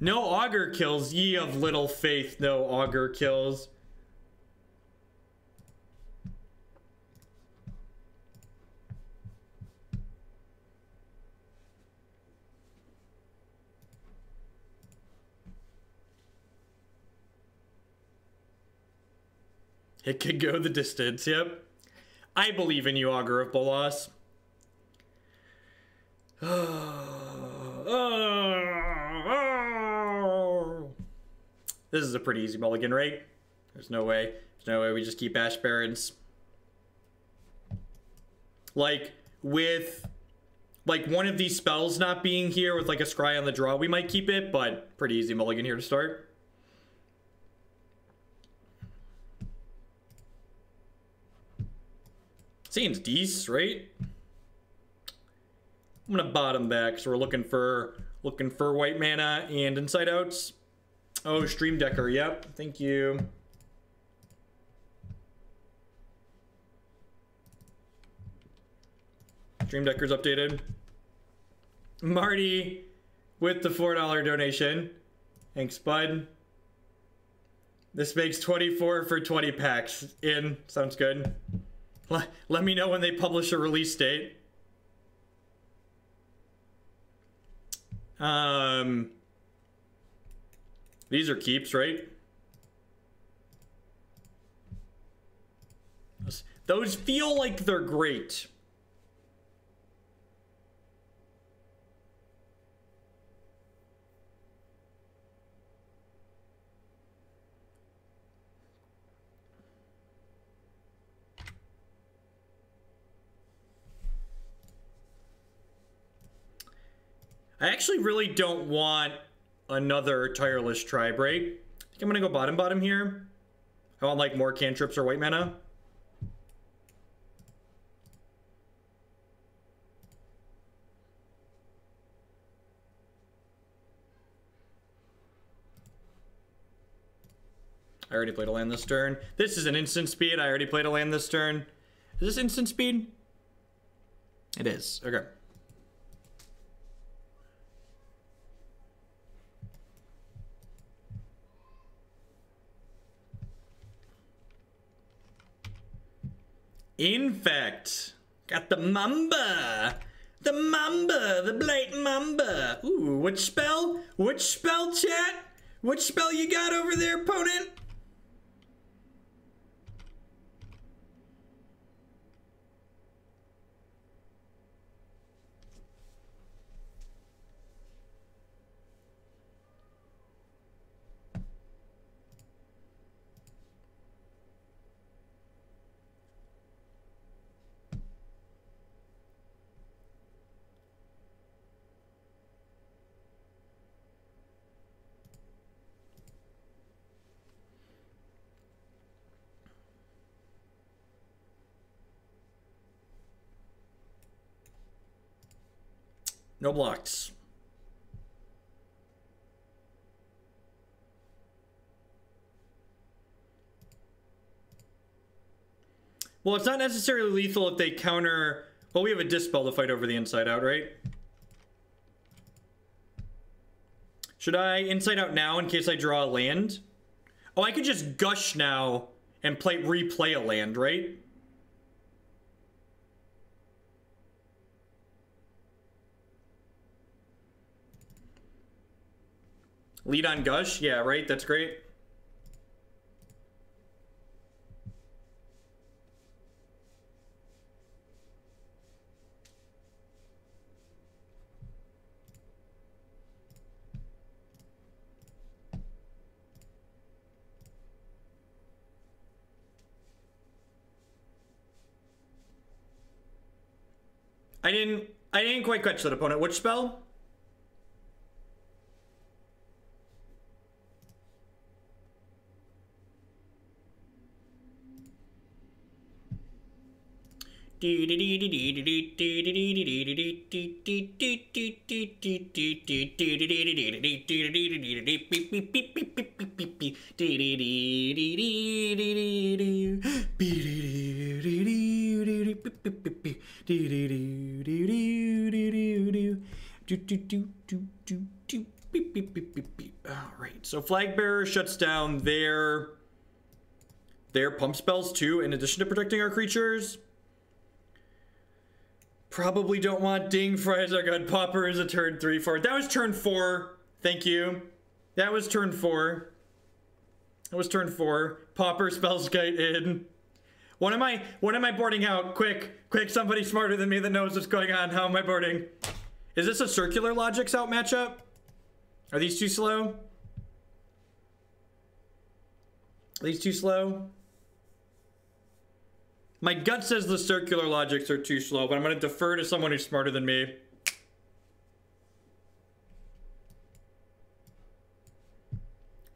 No augur kills, ye of little faith, no augur kills. It could go the distance, yep. I believe in you, Augur of Bolas. This is a pretty easy mulligan, right? There's no way we just keep Ash Barrens. Like, with... like, one of these spells not being here with, like, a Scry on the draw, we might keep it, but pretty easy mulligan here to start. Seems decent, right? I'm gonna bottom back, so we're looking for white mana and inside outs. Oh, Stream Decker, yep, thank you. Stream Decker's updated. Marty with the $4 donation. Thanks, bud. This makes 24 for 20 packs. In, sounds good. Let me know when they publish a release date. These are keeps, right? Those feel like they're great. I actually really don't want another Tireless Tribe, right? I think I'm gonna go bottom here. I want like more cantrips or white mana. I already played a land this turn. This is an instant speed. I already played a land this turn. Is this instant speed? It is. Okay. Infect. Got the Mamba. The Mamba. The Blight Mamba. Ooh, which spell? Which spell, chat? Which spell you got over there, opponent? No blocks. Well, it's not necessarily lethal if they counter... well, we have a Dispel to fight over the Inside Out, right? Should I Inside Out now in case I draw a land? Oh, I could just Gush now and replay a land, right? Lead on Gush? Yeah, right? That's great. I didn't quite catch that, opponent. Which spell? Beep, beep, beep, beep, beep. All right, so Flag Bearer shuts down their pump spells too, in addition to protecting our creatures. Probably don't want Ding Fries. I got Pauper as a turn 3/4. That was turn 4. Thank you. That was turn 4. That was turn 4. Pauper spells gate in. What am I boarding out? Quick, quick, somebody smarter than me that knows what's going on. How am I boarding? Is this a Circular Logic's out matchup? Are these too slow? Are these too slow? My gut says the Circular Logics are too slow, but I'm going to defer to someone who's smarter than me.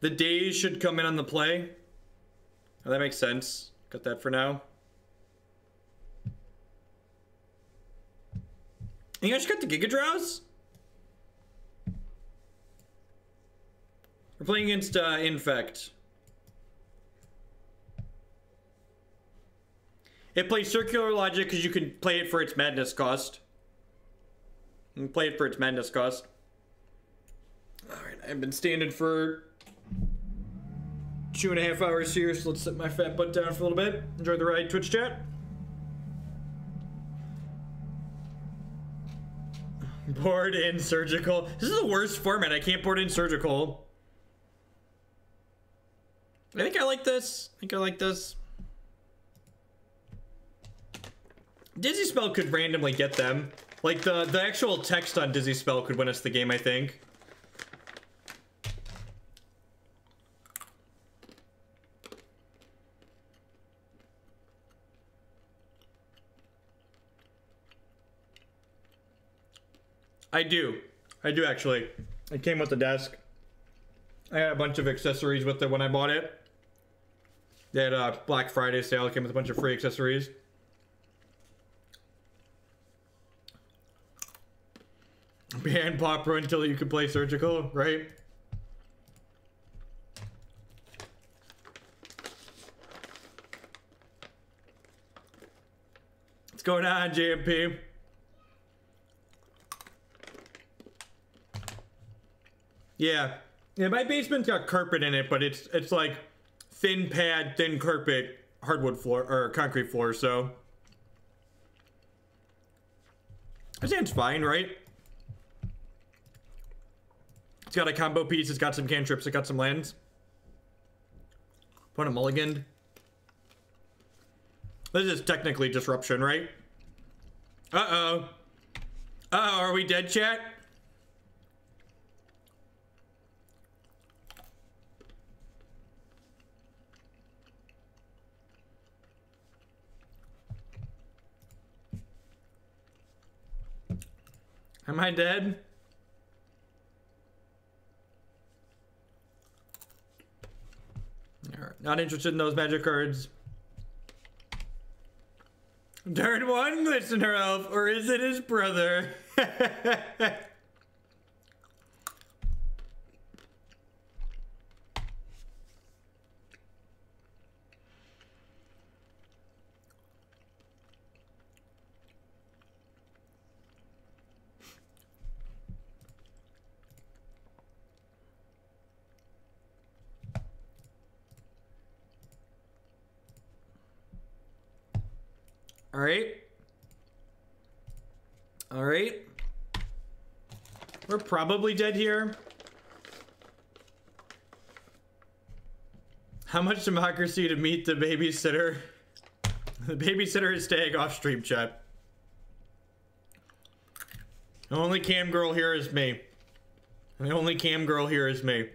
The Days should come in on the play. Oh, that makes sense. Cut that for now. You guys got the Gigadrowse? We're playing against Infect. It plays Circular Logic because you can play it for its madness cost. You can play it for its madness cost. Alright, I've been standing for 2.5 hours here, so let's sit my fat butt down for a little bit. Enjoy the ride, Twitch chat. Board in Surgical. This is the worst format. I can't board in Surgical. I think I like this. I think I like this. Dizzy Spell could randomly get them. Like, the actual text on Dizzy Spell could win us the game, I think. I do actually. It came with the desk. I got a bunch of accessories with it when I bought it. They had a Black Friday sale. It came with a bunch of free accessories. Ban Pauper until you can play Surgical, right? What's going on, JMP? Yeah. Yeah, my basement's got carpet in it, but it's like thin pad, thin carpet, hardwood floor, or concrete floor, so. I think it's fine, right? It's got a combo piece, it's got some cantrips, it's got some lands. Put a mulligan. This is technically disruption, right? Uh-oh. Uh-oh, are we dead, chat? Am I dead? All right, not interested in those magic cards. Turn 1 Glistener Elf, or is it his brother? All right. All right. We're probably dead here. How much democracy to meet the babysitter? The babysitter is staying off stream chat. The only cam girl here is me. The only cam girl here is me.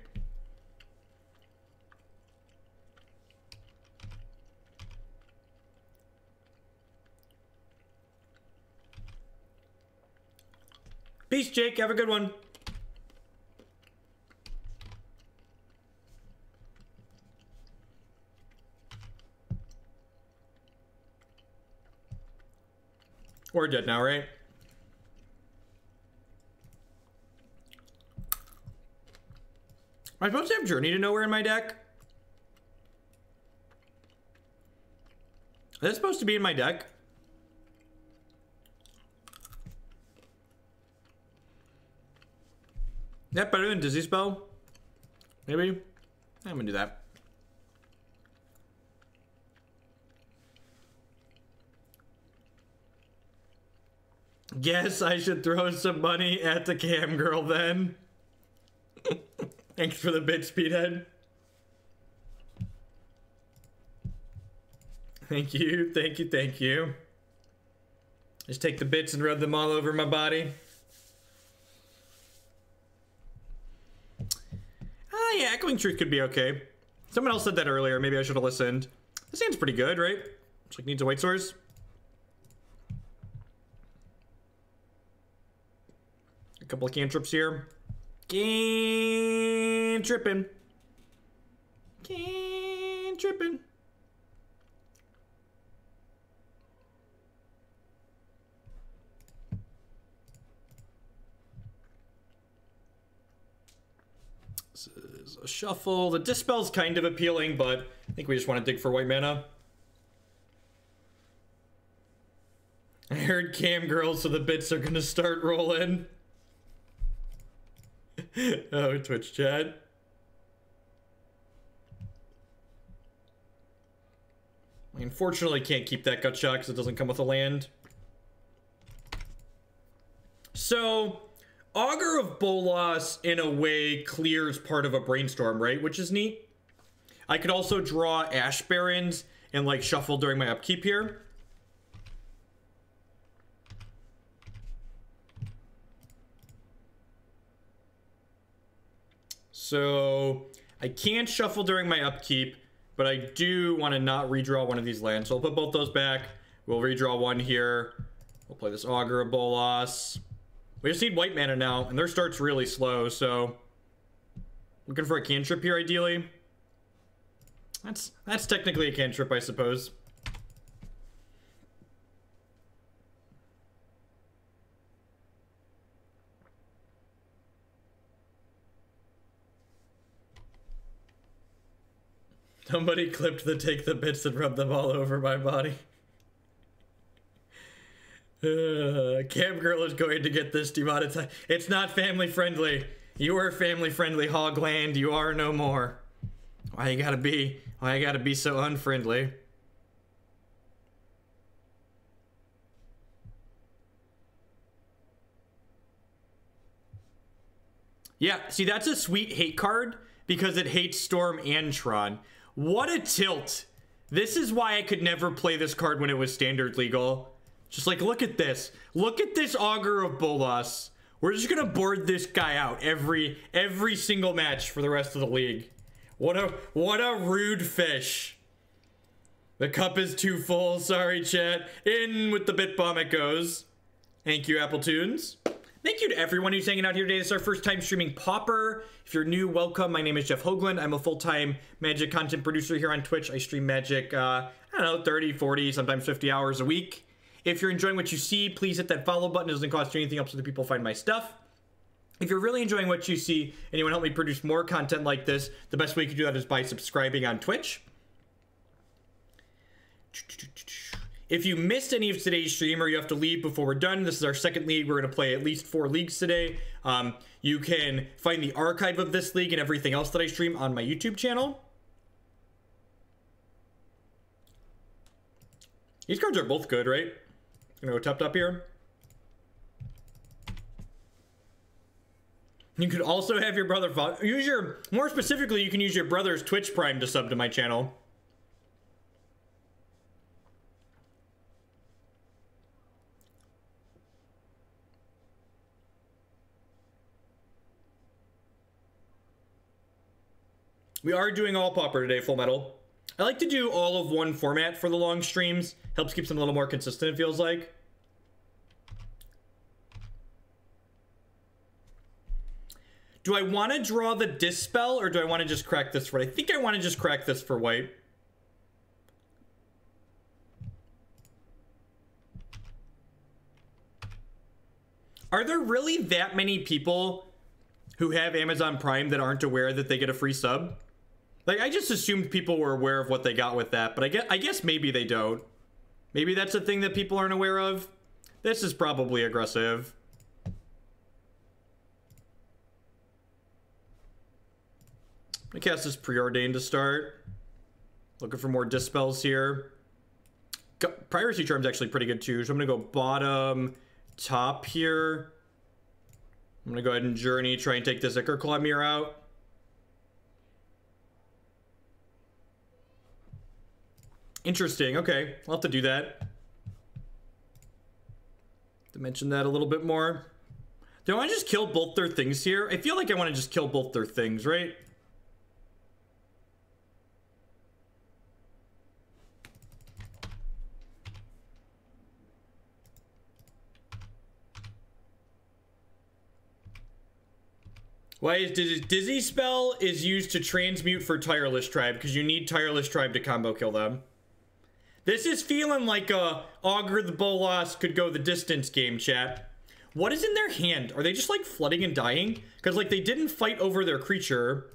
Peace, Jake. Have a good one. We're dead now, right? Am I supposed to have Journey to Nowhere in my deck? Is this supposed to be in my deck? Yeah, better than Dizzy Spell. Maybe. I'm gonna do that. Guess I should throw some money at the cam girl then. Thanks for the bit, Speedhead. Thank you, thank you, thank you. Just take the bits and rub them all over my body. Ah, yeah, Echoing Truth could be okay. Someone else said that earlier. Maybe I should have listened. This hand's pretty good, right? Just like needs a white source. A couple of cantrips here. Cantrippin'. Cantrippin'. This is a shuffle. The Dispel's kind of appealing, but I think we just want to dig for white mana. I heard cam girls, so the bits are gonna start rolling. Oh, Twitch chat. I unfortunately can't keep that Gut Shot because it doesn't come with a land. So, Augur of Bolas, in a way, clears part of a Brainstorm, right? Which is neat. I could also draw Ash Barrens and, like, shuffle during my upkeep here. So, I can't shuffle during my upkeep, but I do want to not redraw one of these lands. So I'll put both those back. We'll redraw one here. We'll play this Augur of Bolas. We just need white mana now, and their start's really slow, so... Looking for a cantrip here, ideally. That's technically a cantrip, I suppose. Somebody clipped the take the bits and rub them all over my body. Cam girl is going to get this demonetized. It's not family friendly. You were family friendly, Hoogland. You are no more. Why you gotta be? Why you gotta be so unfriendly? Yeah, see, that's a sweet hate card because it hates Storm and Tron. What a tilt. This is why I could never play this card when it was standard legal. Just like, look at this. Look at this Augur of Bolas. We're just gonna board this guy out every single match for the rest of the league. What a rude fish. The cup is too full, sorry chat. In with the bit bomb it goes. Thank you, AppleTunes. Thank you to everyone who's hanging out here today. This is our first time streaming Pauper. If you're new, welcome. My name is Jeff Hoogland. I'm a full-time Magic content producer here on Twitch. I stream Magic, I don't know, 30, 40, sometimes 50 hours a week. If you're enjoying what you see, please hit that follow button. It doesn't cost you anything, helps other people find my stuff. If you're really enjoying what you see and you want to help me produce more content like this, the best way you can do that is by subscribing on Twitch. If you missed any of today's stream or you have to leave before we're done, this is our second league. We're going to play at least 4 leagues today. You can find the archive of this league and everything else that I stream on my YouTube channel. These cards are both good, right? I'm going to go top here. You could also have your brother... More specifically, you can use your brother's Twitch Prime to sub to my channel. We are doing all Pauper today, Full Metal. I like to do all of one format for the long streams. Helps keeps them a little more consistent, it feels like. Do I want to draw the Dispel, or do I want to just crack this for white? I think I want to just crack this for white. Are there really that many people who have Amazon Prime that aren't aware that they get a free sub? Like, I just assumed people were aware of what they got with that, but I guess maybe they don't. Maybe that's a thing that people aren't aware of. This is probably aggressive. I'm gonna cast this Preordain to start. Looking for more Dispels here. Piracy Charm's actually pretty good too, so I'm gonna go bottom, top here. I'm gonna go ahead and Journey, try and take this Ichor Clodmere out. Interesting, okay, I'll have to do that. Dimension that a little bit more. Do I want to just kill both their things here? I feel like I want to just kill both their things, right? Why is Dizzy Spell is used to transmute for Tireless Tribe, because you need Tireless Tribe to combo kill them. This is feeling like a Augur of Bolas could go the distance game, chat. What is in their hand? Are they just like flooding and dying? Because like they didn't fight over their creature.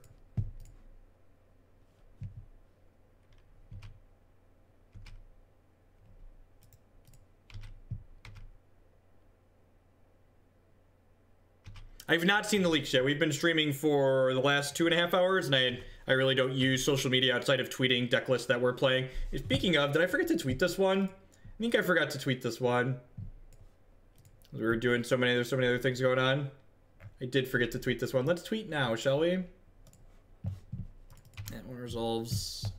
I've not seen the leaks yet. We've been streaming for the last 2.5 hours, and I really don't use social media outside of tweeting deck lists that we're playing. Speaking of, did I forget to tweet this one? I think I forgot to tweet this one. We were doing so many, there's so many other things going on. I did forget to tweet this one. Let's tweet now, shall we? That one resolves.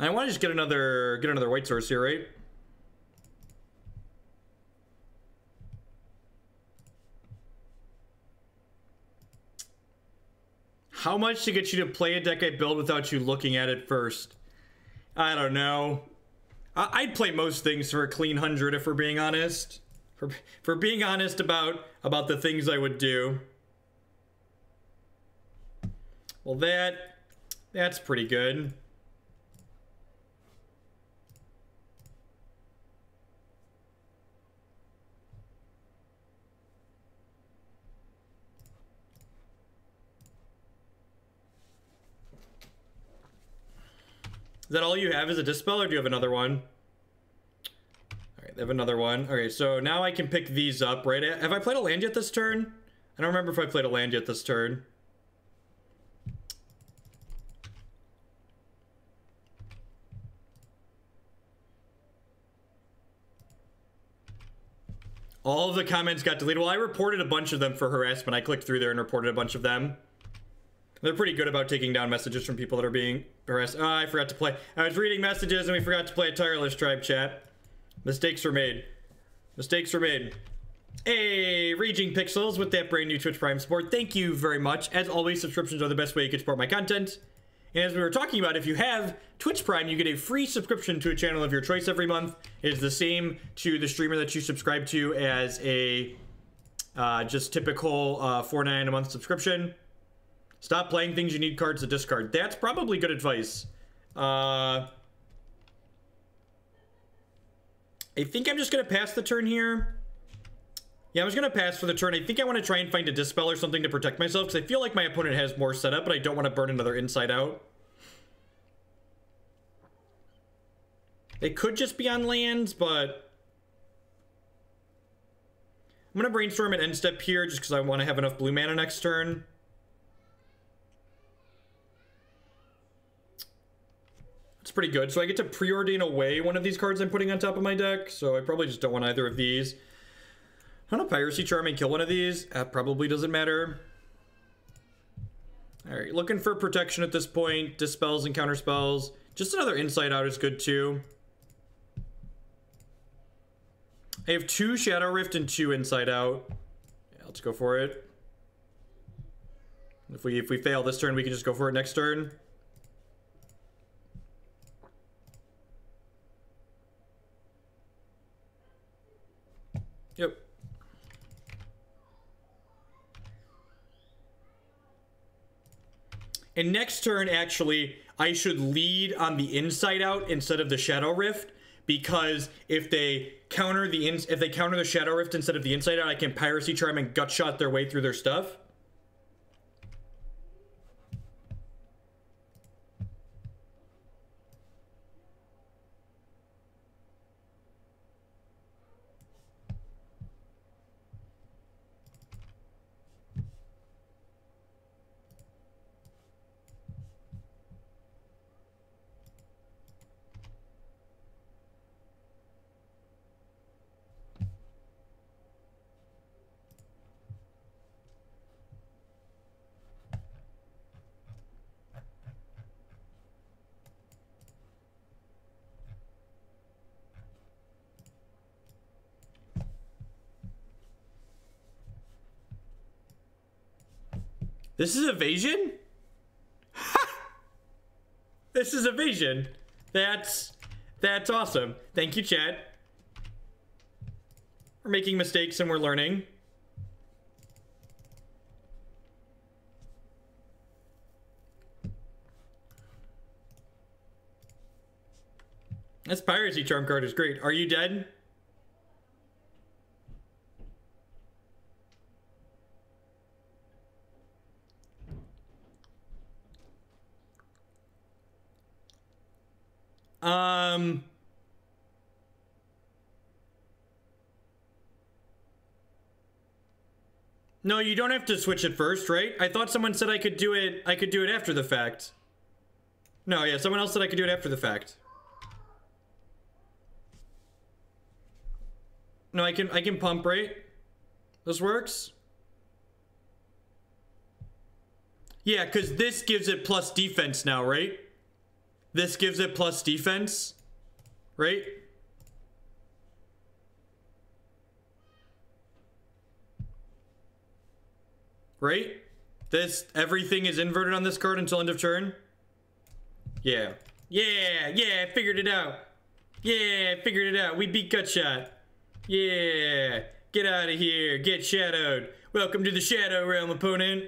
I want to just get another white source here, right? How much to get you to play a deck I build without you looking at it first? I don't know. I'd play most things for a clean 100 if we're being honest. For being honest about the things I would do. Well, that's pretty good. Is that all you have is a Dispel, or do you have another one? All right, they have another one. Okay, so now I can pick these up, right? Have I played a land yet this turn? I don't remember if I played a land yet this turn. All of the comments got deleted. Well, I reported a bunch of them for harassment. I clicked through there and reported a bunch of them. They're pretty good about taking down messages from people that are being harassed. Oh, I forgot to play. I was reading messages and we forgot to play a Tireless Tribe, chat. Mistakes were made. Mistakes were made. Hey, Raging Pixels with that brand new Twitch Prime support. Thank you very much. As always, subscriptions are the best way you can support my content. And as we were talking about, if you have Twitch Prime, you get a free subscription to a channel of your choice every month. It is the same to the streamer that you subscribe to as a just typical $4.99 a month subscription. Stop playing things you need cards to discard. That's probably good advice. I think I'm just going to pass the turn here. Yeah, I was going to pass for the turn. I think I want to try and find a Dispel or something to protect myself, because I feel like my opponent has more set up, but I don't want to burn another Inside Out. They could just be on lands, but... I'm going to Brainstorm an end step here, just because I want to have enough blue mana next turn. It's pretty good. So I get to Preordain away one of these cards I'm putting on top of my deck. So I probably just don't want either of these. I'm gonna Piracy Charm and kill one of these. That probably doesn't matter. All right, looking for protection at this point. Dispels and counterspells. Just another Inside Out is good too. I have 2 Shadow Rift and 2 Inside Out. Yeah, let's go for it. If we fail this turn, we can just go for it next turn. Yep. And next turn, actually, I should lead on the Inside Out instead of the Shadow Rift, because if they counter the Shadow Rift instead of the Inside Out, I can Piracy Charm and Gut Shot their way through their stuff. This is evasion? Ha! This is evasion. That's awesome. Thank you, Chad. We're making mistakes and we're learning. This Piracy Charm card is great. Are you dead? No, you don't have to switch it first, right? I thought someone said I could do it after the fact. No, yeah, someone else said I could do it after the fact. No, I can pump, right? This works? Yeah, because this gives it plus defense now, right? This gives it plus defense, right? Right? This, everything is inverted on this card until end of turn. Yeah. Yeah, yeah, I figured it out. Yeah, I figured it out. We beat Gut Shot. Yeah, get out of here. Get shadowed. Welcome to the Shadow Realm, opponent.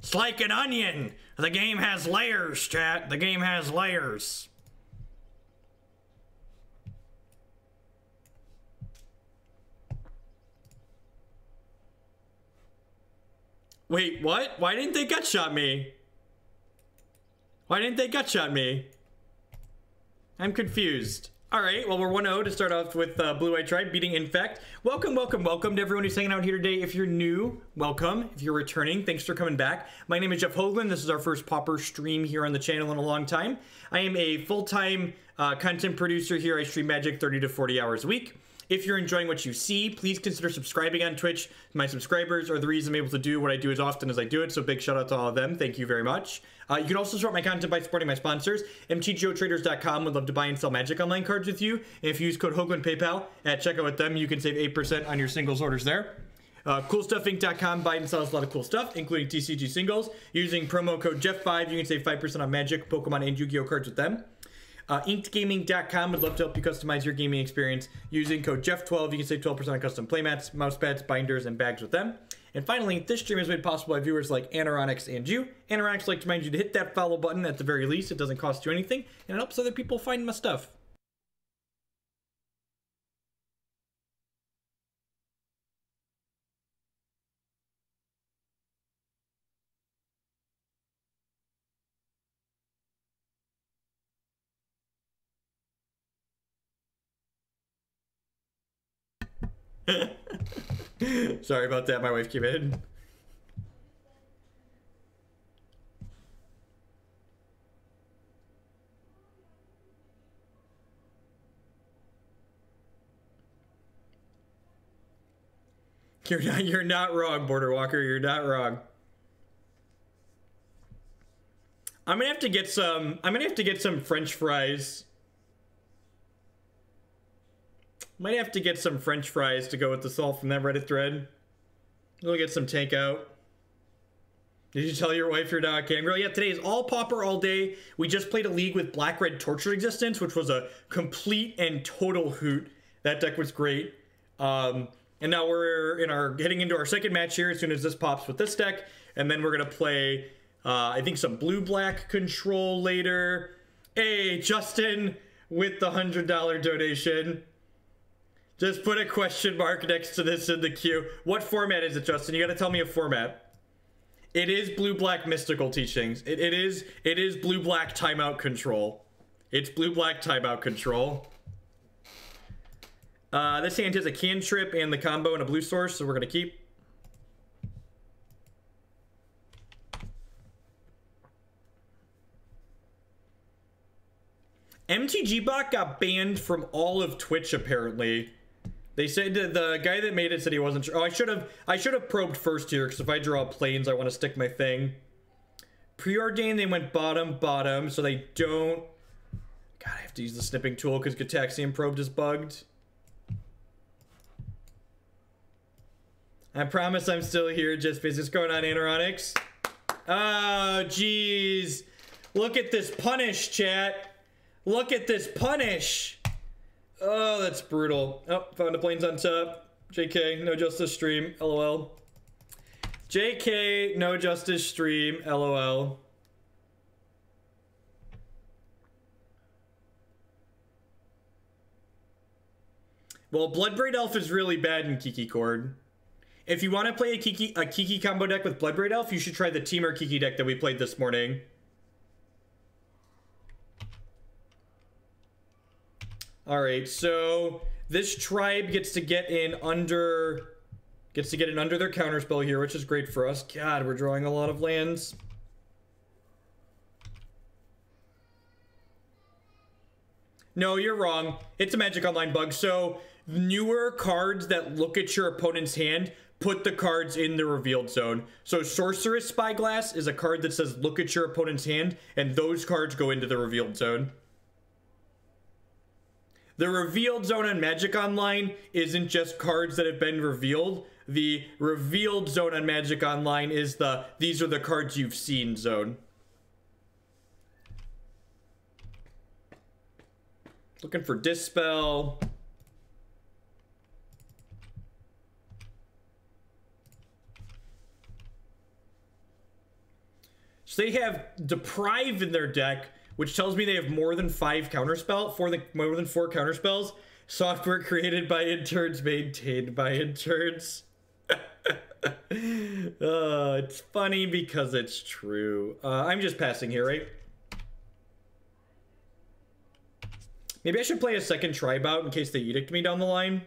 It's like an onion. The game has layers, chat. The game has layers. Wait, what? Why didn't they gut shot me? Why didn't they gut shot me? I'm confused. All right, well, we're 1-0 to start off with Blue Eye Tribe beating Infect. Welcome, welcome, welcome to everyone who's hanging out here today. If you're new, welcome. If you're returning, thanks for coming back. My name is Jeff Hoogland. This is our first Pauper stream here on the channel in a long time. I am a full-time content producer here. I stream Magic 30 to 40 hours a week. If you're enjoying what you see, please consider subscribing on Twitch. My subscribers are the reason I'm able to do what I do as often as I do it, so big shout out to all of them. Thank you very much. You can also support my content by supporting my sponsors. MTGOtraders.com would love to buy and sell Magic online cards with you. And if you use code Hoogland PayPal at checkout with them, you can save 8% on your singles orders there. CoolStuffInc.com buys and sells a lot of cool stuff, including TCG singles. Using promo code Jeff5, you can save 5% on Magic, Pokemon, and Yu-Gi-Oh cards with them. InkedGaming.com would love to help you customize your gaming experience. Using code Jeff12, you can save 12% on custom playmats, mousepads, binders, and bags with them. And finally, this stream is made possible by viewers like Anoronix and you. Anoronix likes to remind you to hit that follow button at the very least. It doesn't cost you anything, and it helps other people find my stuff. Sorry about that, my wife came in. You're not wrong, Border Walker, you're not wrong. I'm gonna have to get some French fries. Might have to get some French fries to go with the salt from that Reddit thread. We'll get some take out. Did you tell your wife you're not a Kangaroo? Yeah, today is all Pauper all day. We just played a league with Black Red Tortured Existence, which was a complete and total hoot. That deck was great. And now we're heading into our second match here as soon as this pops with this deck. And then we're going to play I think some blue-black control later. Hey, Justin with the $100 donation. Just put a question mark next to this in the queue. What format is it, Justin? You gotta tell me a format. It is blue-black mystical teachings. It is blue-black timeout control. It's blue-black timeout control. This hand has a cantrip and the combo and a blue source, so we're gonna keep. MTG Bot got banned from all of Twitch apparently. They said the guy that made it said he wasn't sure. Oh, I should have probed first here, because if I draw planes, I want to stick my thing. Preordain, they went bottom, so they don't. God, I have to use the snipping tool because Gataxian probed is bugged. I promise I'm still here. Just business going on, Anoronix. Oh, jeez. Look at this punish, chat. Look at this punish. Oh, that's brutal. Oh, found a planes on top. JK, no justice stream, LOL. JK, no justice stream, LOL. Well, Bloodbraid Elf is really bad in Kiki Cord. If you want to play a Kiki combo deck with Bloodbraid Elf, you should try the Teamer Kiki deck that we played this morning. All right, so this tribe gets to get in under their counterspell here, which is great for us. God, we're drawing a lot of lands. No, you're wrong. It's a Magic Online bug. So newer cards that look at your opponent's hand put the cards in the revealed zone. So Sorceress Spyglass is a card that says look at your opponent's hand, and those cards go into the revealed zone. The revealed zone on Magic Online isn't just cards that have been revealed. The revealed zone on Magic Online is the these are the cards you've seen zone. Looking for Dispel. So they have Deprive in their deck, which tells me they have more than four counterspells. Software created by interns, maintained by interns. It's funny because it's true. I'm just passing here, right? Maybe I should play a second tribe out in case they edict me down the line.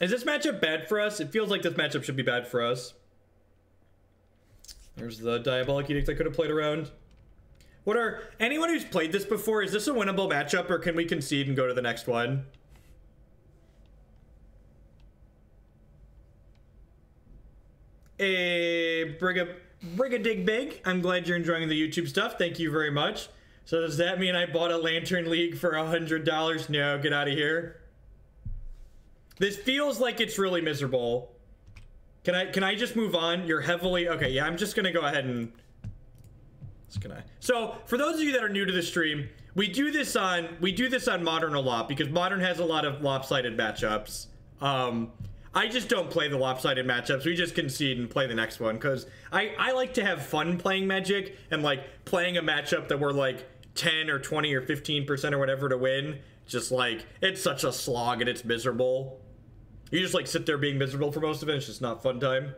Is this matchup bad for us? It feels like this matchup should be bad for us. There's the Diabolic Edict I could have played around. What are... Anyone who's played this before, is this a winnable matchup, or can we concede and go to the next one? Hey, Brigadig Big. I'm glad you're enjoying the YouTube stuff. Thank you very much. So does that mean I bought a Lantern League for $100? No, get out of here. This feels like it's really miserable. Can I just move on? You're heavily... Okay, yeah, I'm just going to go ahead and... So, for those of you that are new to the stream, we do this on Modern a lot, because Modern has a lot of lopsided matchups. I just don't play the lopsided matchups. We just concede and play the next one, because I like to have fun playing Magic, and, like, playing a matchup that we're, like, 10 or 20 or 15% or whatever to win. Just, like, it's such a slog and it's miserable. You just, like, sit there being miserable for most of it. It's just not fun time.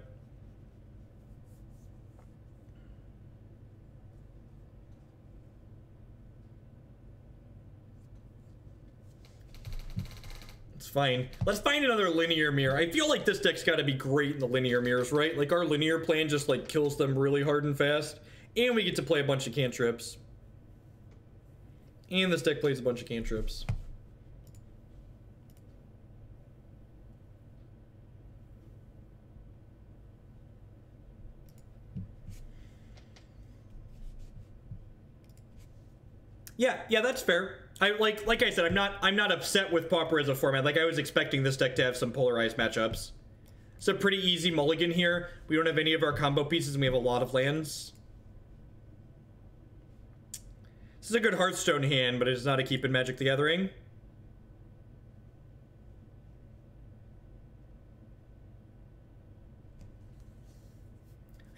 It's fine. Let's find another linear mirror. I feel like this deck's got to be great in the linear mirrors, right? Like, our linear plan just, like, kills them really hard and fast. And we get to play a bunch of cantrips. And this deck plays a bunch of cantrips. Yeah, that's fair. I like I said, I'm not upset with Pauper as a format. Like, I was expecting this deck to have some polarized matchups. It's a pretty easy mulligan here. We don't have any of our combo pieces, and we have a lot of lands. This is a good Hearthstone hand, but it is not a keep in Magic the Gathering.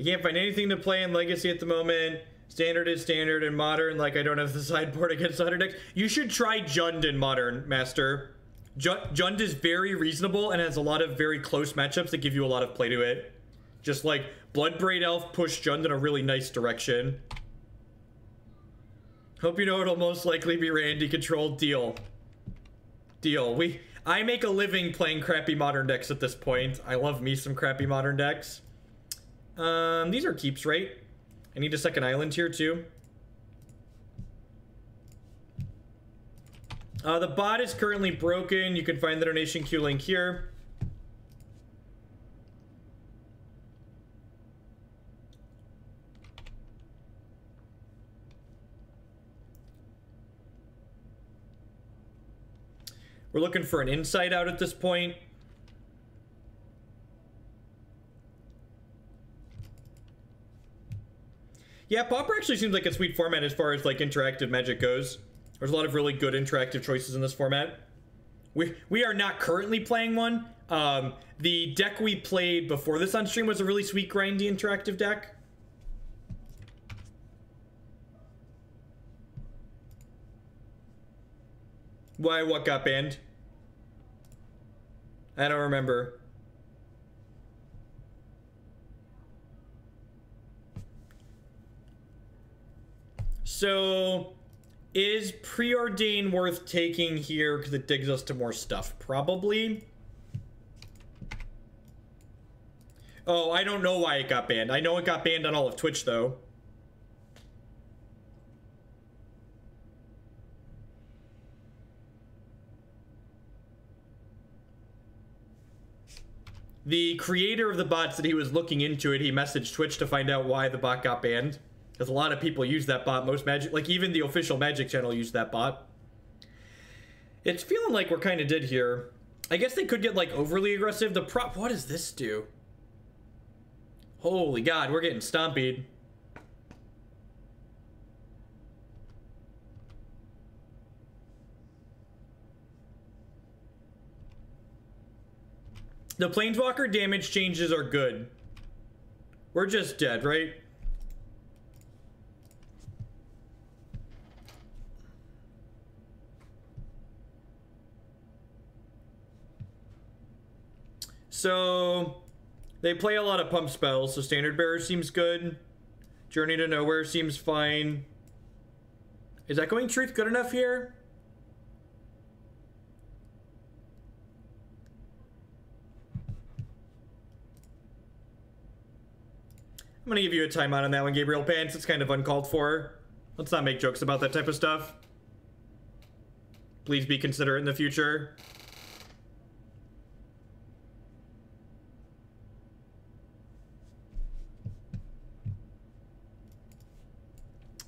I can't find anything to play in Legacy at the moment. Standard is standard, and Modern, like, I don't have the sideboard against other decks. You should try Jund in Modern, Master. Jund is very reasonable and has a lot of very close matchups that give you a lot of play to it. Just like Bloodbraid Elf pushed Jund in a really nice direction. Hope you know it'll most likely be Randy controlled. Deal. Deal. I make a living playing crappy Modern decks at this point. I love me some crappy Modern decks. These are keeps, right? I need a second island here too. The bot is currently broken. You can find the donation queue link here. We're looking for an Inside Out at this point. Yeah, Pauper actually seems like a sweet format as far as like interactive Magic goes. There's a lot of really good interactive choices in this format. We are not currently playing one. The deck we played before this on stream was a really sweet, grindy, interactive deck. Why? What got banned? I don't remember. So, is Preordain worth taking here because it digs us to more stuff? Probably. Oh, I don't know why it got banned. I know it got banned on all of Twitch, though. The creator of the bot said he was looking into it. He messaged Twitch to find out why the bot got banned. Because a lot of people use that bot. Most Magic, like even the official Magic channel, used that bot. It's feeling like we're kind of dead here. I guess they could get like overly aggressive. The prop, what does this do? Holy God, we're getting stompied. The Planeswalker damage changes are good. We're just dead, right? So, they play a lot of pump spells, so Standard Bearer seems good. Journey to Nowhere seems fine. Is Echoing Truth good enough here? I'm gonna give you a timeout on that one, Gabriel Pants. It's kind of uncalled for. Let's not make jokes about that type of stuff. Please be considerate in the future.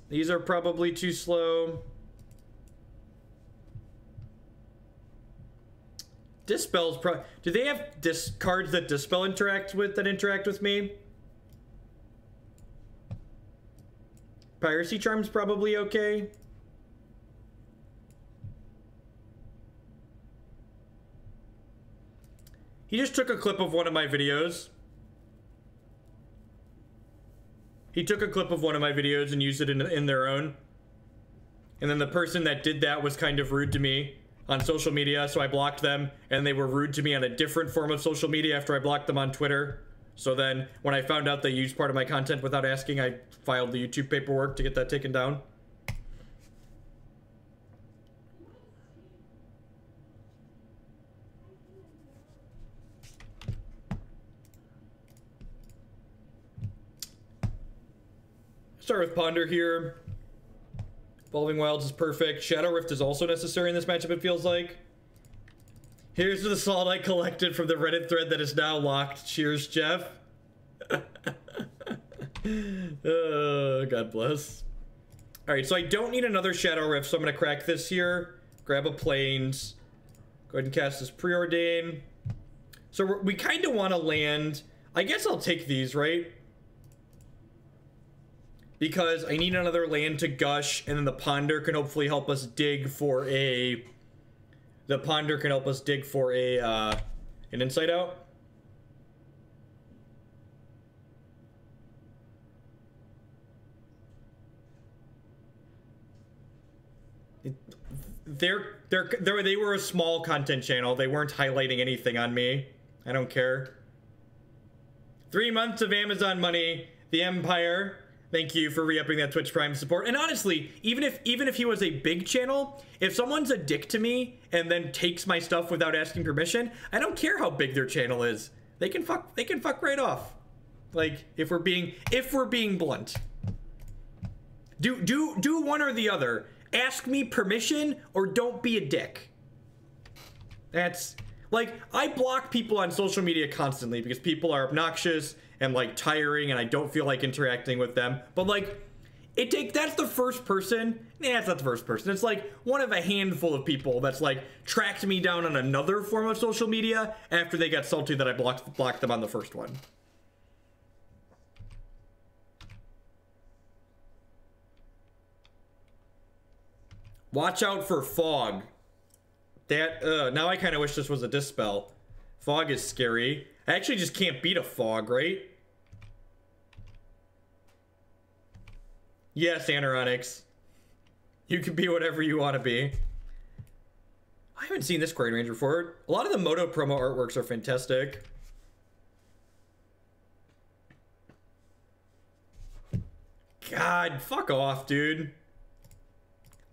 These are probably too slow. Dispel's pro. Do they have cards that Dispel interacts with that interact with me? Piracy Charm's probably okay. He just took a clip of one of my videos. He took a clip of one of my videos and used it in their own. And then the person that did that was kind of rude to me on social media, so I blocked them. And they were rude to me on a different form of social media after I blocked them on Twitter. So then when I found out they used part of my content without asking, I filed the YouTube paperwork to get that taken down. Start with Ponder here. Evolving Wilds is perfect. Shadow Rift is also necessary in this matchup, it feels like. Here's the salt I collected from the Reddit thread that is now locked. Cheers, Jeff. Oh, God bless. All right, so I don't need another Shadow Rift, so I'm going to crack this here. Grab a Plains. Go ahead and cast this Preordain. So we kind of want to land... I guess I'll take these, right? Because I need another land to gush, and then the Ponder can hopefully help us dig for a... The Ponder can help us dig for a, an Inside Out. They were a small content channel. They weren't highlighting anything on me. I don't care. 3 months of Amazon money. The Empire. Thank you for re-upping that Twitch Prime support. And honestly, even if he was a big channel, if someone's a dick to me and then takes my stuff without asking permission, I don't care how big their channel is. They can fuck right off. Like, if we're being blunt. Do one or the other. Ask me permission or don't be a dick. That's like, I block people on social media constantly because people are obnoxious and like tiring and I don't feel like interacting with them. But like, that's the first person. Nah, it's not the first person. It's like one of a handful of people that's like tracked me down on another form of social media after they got salty that I blocked them on the first one. Watch out for fog. That, now I kind of wish this was a dispel. Fog is scary. I actually just can't beat a fog, right? Yes, Anoronix. You can be whatever you want to be. I haven't seen this Grand Ranger before. A lot of the Moto promo artworks are fantastic. God, fuck off, dude.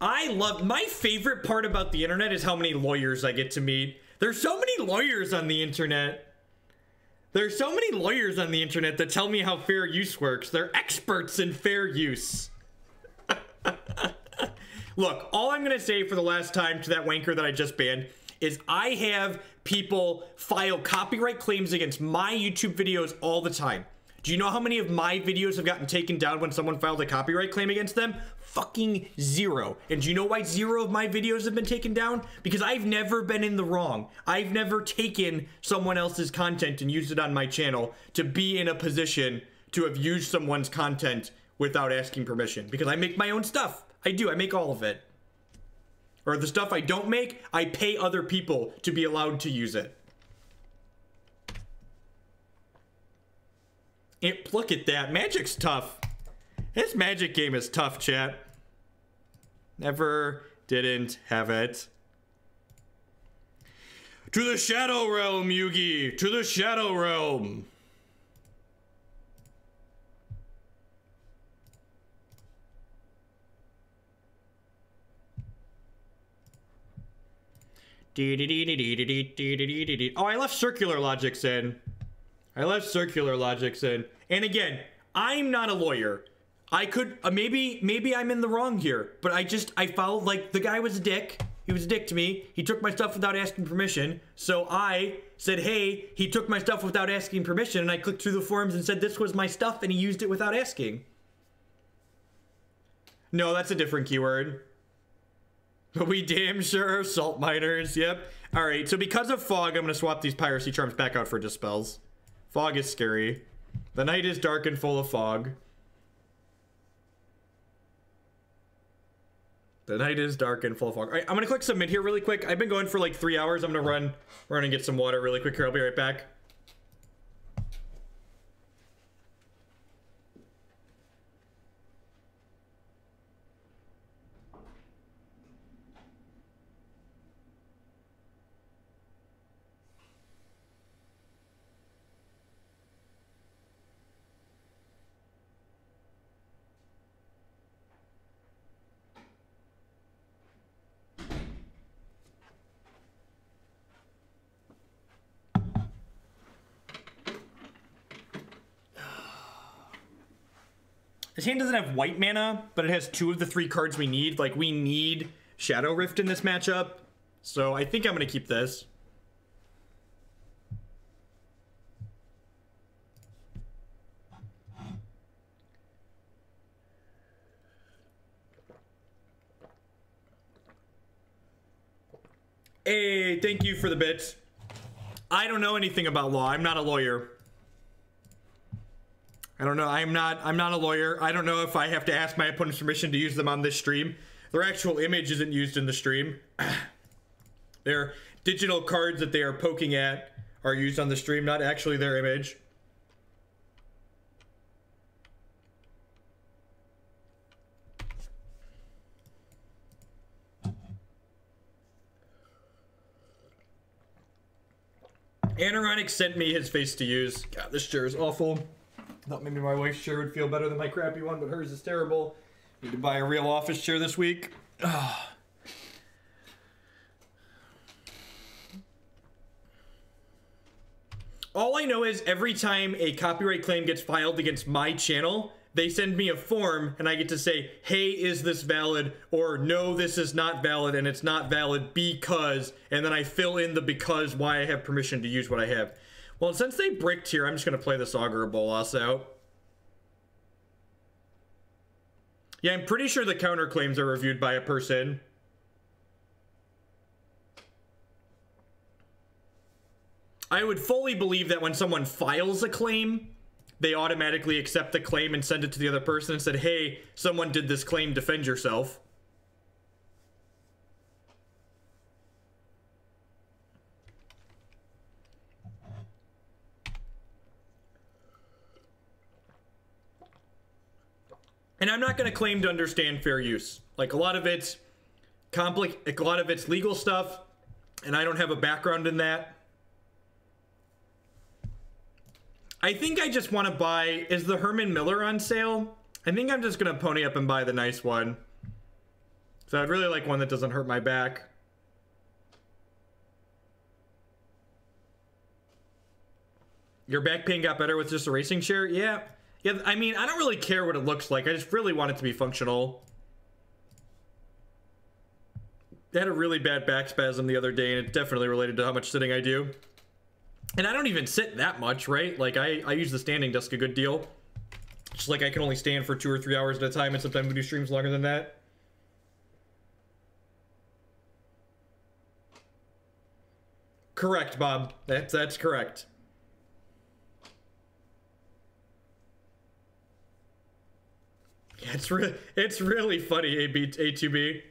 My favorite part about the internet is how many lawyers I get to meet. There's so many lawyers on the internet. There's so many lawyers on the internet that tell me how fair use works. They're experts in fair use. Look, all I'm going to say for the last time to that wanker that I just banned is I have people file copyright claims against my YouTube videos all the time. Do you know how many of my videos have gotten taken down when someone filed a copyright claim against them? Fucking zero. And do you know why zero of my videos have been taken down? Because I've never been in the wrong. I've never taken someone else's content and used it on my channel to be in a position to have used someone's content without asking permission. Because I make my own stuff. I do. I make all of it. Or the stuff I don't make, I pay other people to be allowed to use it. Look at that. Magic's tough. This Magic game is tough, chat. Never didn't have it. To the Shadow Realm, Yugi! To the Shadow Realm! Oh, I left Circular Logics in. I left Circular Logics in. And again, I'm not a lawyer. I could, maybe I'm in the wrong here, but I followed, like, the guy was a dick. He was a dick to me. He took my stuff without asking permission. So I said, hey, he took my stuff without asking permission. And I clicked through the forums and said, this was my stuff. And he used it without asking. No, that's a different keyword. But we damn sure are salt miners. Yep. All right. So because of fog, I'm going to swap these piracy charms back out for dispels. Fog is scary. The night is dark and full of fog. The night is dark and full of fog. All right, I'm going to click submit here really quick. I've been going for like 3 hours. I'm going to run and get some water really quick here. I'll be right back. This hand doesn't have white mana, but it has 2 of the 3 cards we need. Like, we need Shadow Rift in this matchup. So I think I'm going to keep this. Hey, thank you for the bits. I don't know anything about law. I'm not a lawyer. I don't know. I'm not a lawyer. I don't know if I have to ask my opponent's permission to use them on this stream. Their actual image isn't used in the stream. Their digital cards that they are poking at are used on the stream, not actually their image. Anoronix sent me his face to use. God, this chair is awful. Thought maybe my wife's chair would feel better than my crappy one, but hers is terrible. Need to buy a real office chair this week. Ugh. All I know is every time a copyright claim gets filed against my channel, they send me a form and I get to say, hey, is this valid? Or no, this is not valid and it's not valid because, and then I fill in the because why I have permission to use what I have. Well, since they bricked here, I'm just going to play this Augur of Bolas out. Yeah, I'm pretty sure the counterclaims are reviewed by a person. I would fully believe that when someone files a claim, they automatically accept the claim and send it to the other person and said, hey, someone did this claim, defend yourself. And I'm not going to claim to understand fair use. Like, a lot of it's legal stuff, and I don't have a background in that. I think I just want to buy... Is the Herman Miller on sale? I think I'm just going to pony up and buy the nice one. So I'd really like one that doesn't hurt my back. Your back pain got better with just a racing chair? Yeah. Yeah, I mean, I don't really care what it looks like. I just really want it to be functional. I had a really bad back spasm the other day, and it's definitely related to how much sitting I do. And I don't even sit that much, right? Like, I use the standing desk a good deal. Just like I can only stand for 2 or 3 hours at a time, and sometimes we do streams longer than that. Correct, Bob. That's correct. It's really funny, A2B.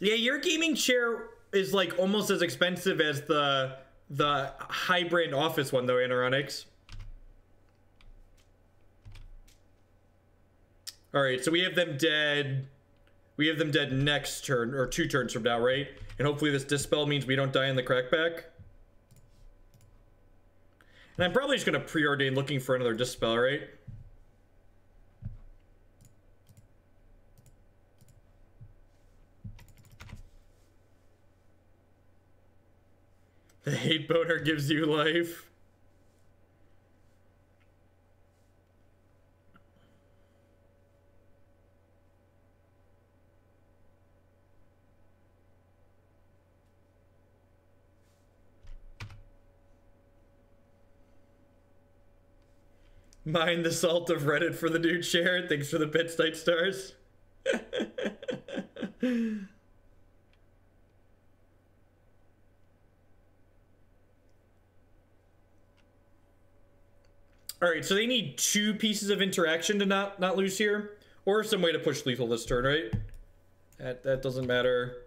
Yeah, your gaming chair is like almost as expensive as the high brand office one though, Anoronix. All right, so we have them dead. We have them dead next turn, or 2 turns from now, right? And hopefully this Dispel means we don't die in the crackback. And I'm probably just going to preordain looking for another Dispel, right? The hate boner gives you life. Mind the salt of Reddit for the new chair. Thanks for the bits, Night Stars. All right, so they need 2 pieces of interaction to not lose here, or some way to push lethal this turn, right? That doesn't matter.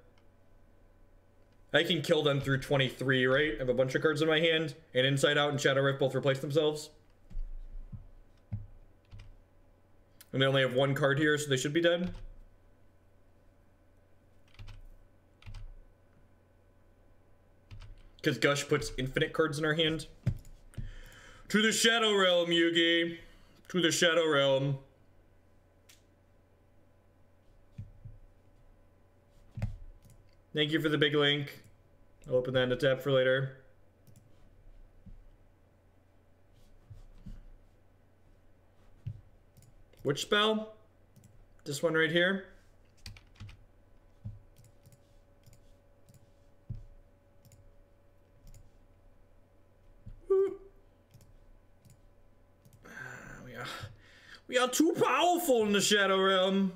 I can kill them through 23, right? I have a bunch of cards in my hand, and Inside Out and Shadow Rift both replace themselves. And they only have 1 card here, so they should be dead. Because Gush puts infinite cards in our hand. To the Shadow Realm, Yugi. To the Shadow Realm. Thank you for the big link. I'll open that in a tab for later. Which spell? This one right here. We We are too powerful in the Shadow Realm.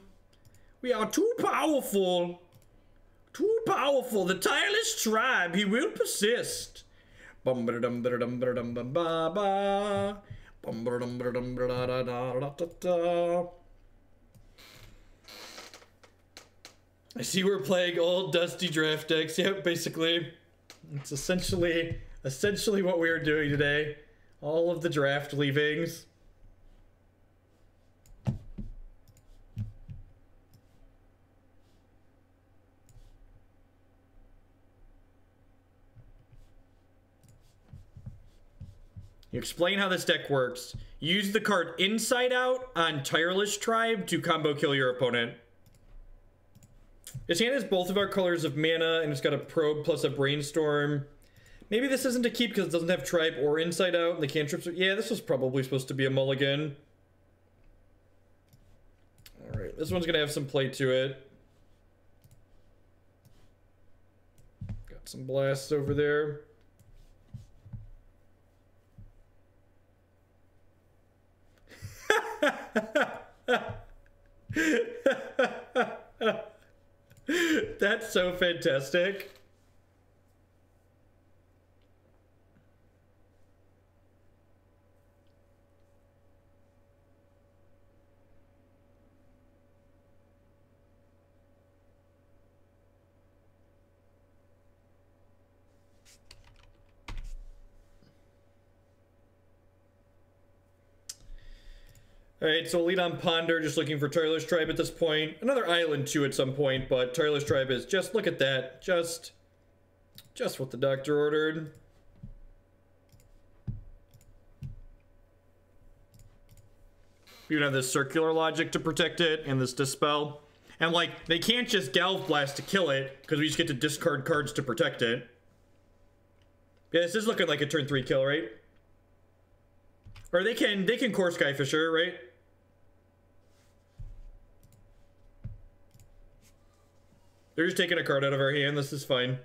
We are too powerful. Too powerful. The Tireless Tribe, he will persist. Bum ba dum ba dum ba dum ba ba. Bum ba dum ba dum ba da da da da da. I see we're playing old dusty draft decks. Yep, basically. It's essentially what we are doing today. All of the draft leavings. You explain how this deck works. Use the card Inside Out on Tireless Tribe to combo kill your opponent. This hand has both of our colors of mana, and it's got a probe plus a brainstorm. Maybe this isn't a keep because it doesn't have Tribe or Inside Out, and the cantrips are... Yeah, this was probably supposed to be a mulligan. Alright, this one's going to have some play to it. Got some blasts over there. That's so fantastic. Alright, so lead on Ponder, just looking for Tireless Tribe at this point. Another island too at some point, but Tireless Tribe is just, look at that. Just what the doctor ordered. You know, this Circular Logic to protect it, and this Dispel. And like, they can't just Galvanic Blast to kill it, because we just get to discard cards to protect it. Yeah, this is looking like a turn 3 kill, right? Or they can core Sky for sure, right? They're just taking a card out of our hand. This is fine.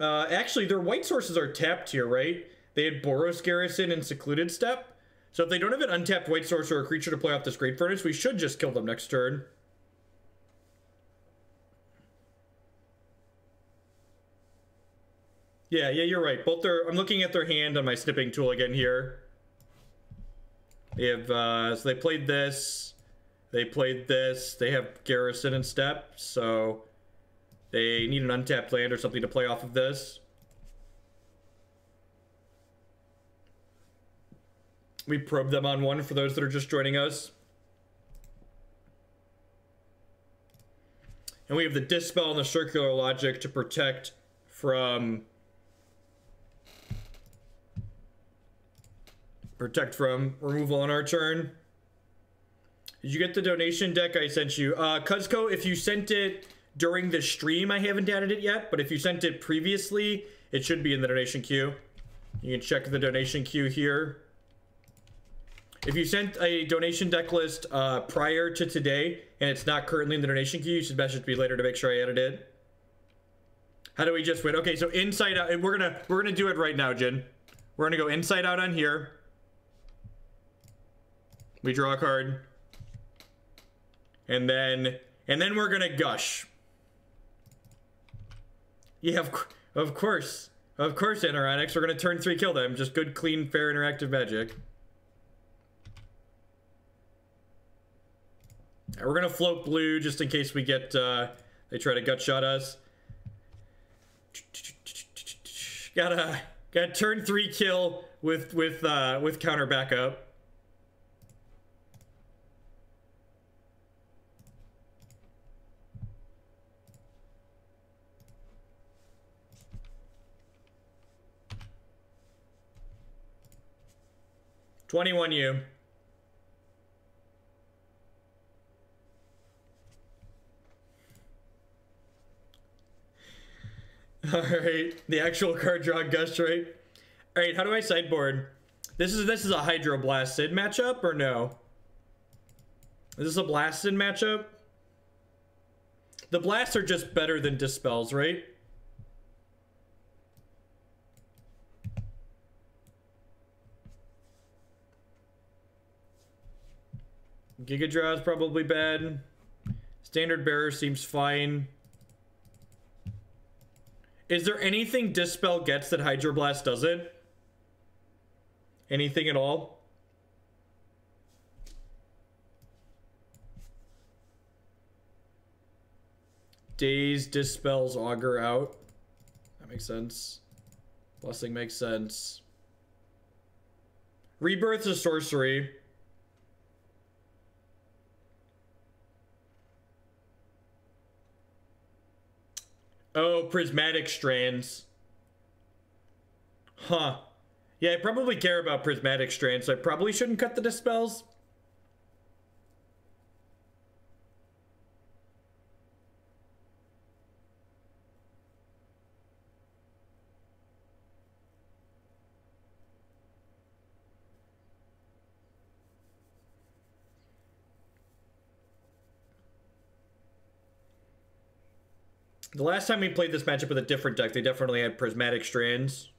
Actually, their white sources are tapped here, right? They had Boros Garrison and Secluded Step. So if they don't have an untapped white source or a creature to play off this Great Furnace, we should just kill them next turn. Yeah, you're right. Both their... I'm looking at their hand on my snipping tool again here. They have... so they played this. They played this. They have Garrison and Step, so... They need an untapped land or something to play off of this. We probe them on one for those that are just joining us. And we have the Dispel and the Circular Logic to protect from... Protect from removal on our turn. Did you get the donation deck I sent you? Cuzco, if you sent it during the stream, I haven't added it yet. But if you sent it previously, it should be in the donation queue. You can check the donation queue here. If you sent a donation deck list prior to today, and it's not currently in the donation queue, you should message me later to make sure I added it. How do we just win? Okay, so Inside Out. We're gonna do it right now, Jin. We're gonna go Inside Out on here. We draw a card, and then we're gonna Gush. Yeah, of course, Anoronix. We're gonna turn 3 kill them. Just good, clean, fair, interactive magic. We're gonna float blue just in case we get they try to gut shot us. Got turn 3 kill with counter backup. $21U. Alright, the actual card draw Gush, right? Alright, how do I sideboard? This is a Hydroblast Sid matchup, or no? Is this a Blasted matchup? The Blasts are just better than Dispels, right? Gigadrowse is probably bad. Standard Bearer seems fine. Is there anything Dispel gets that Hydroblast doesn't? Anything at all? Daze Dispels Augur out. That makes sense. Blessing makes sense. Rebirth's a sorcery. Oh, Prismatic Strands. Huh. Yeah, I probably care about Prismatic Strands, so I probably shouldn't cut the Dispels. The last time we played this matchup with a different deck, they definitely had Prismatic Strands.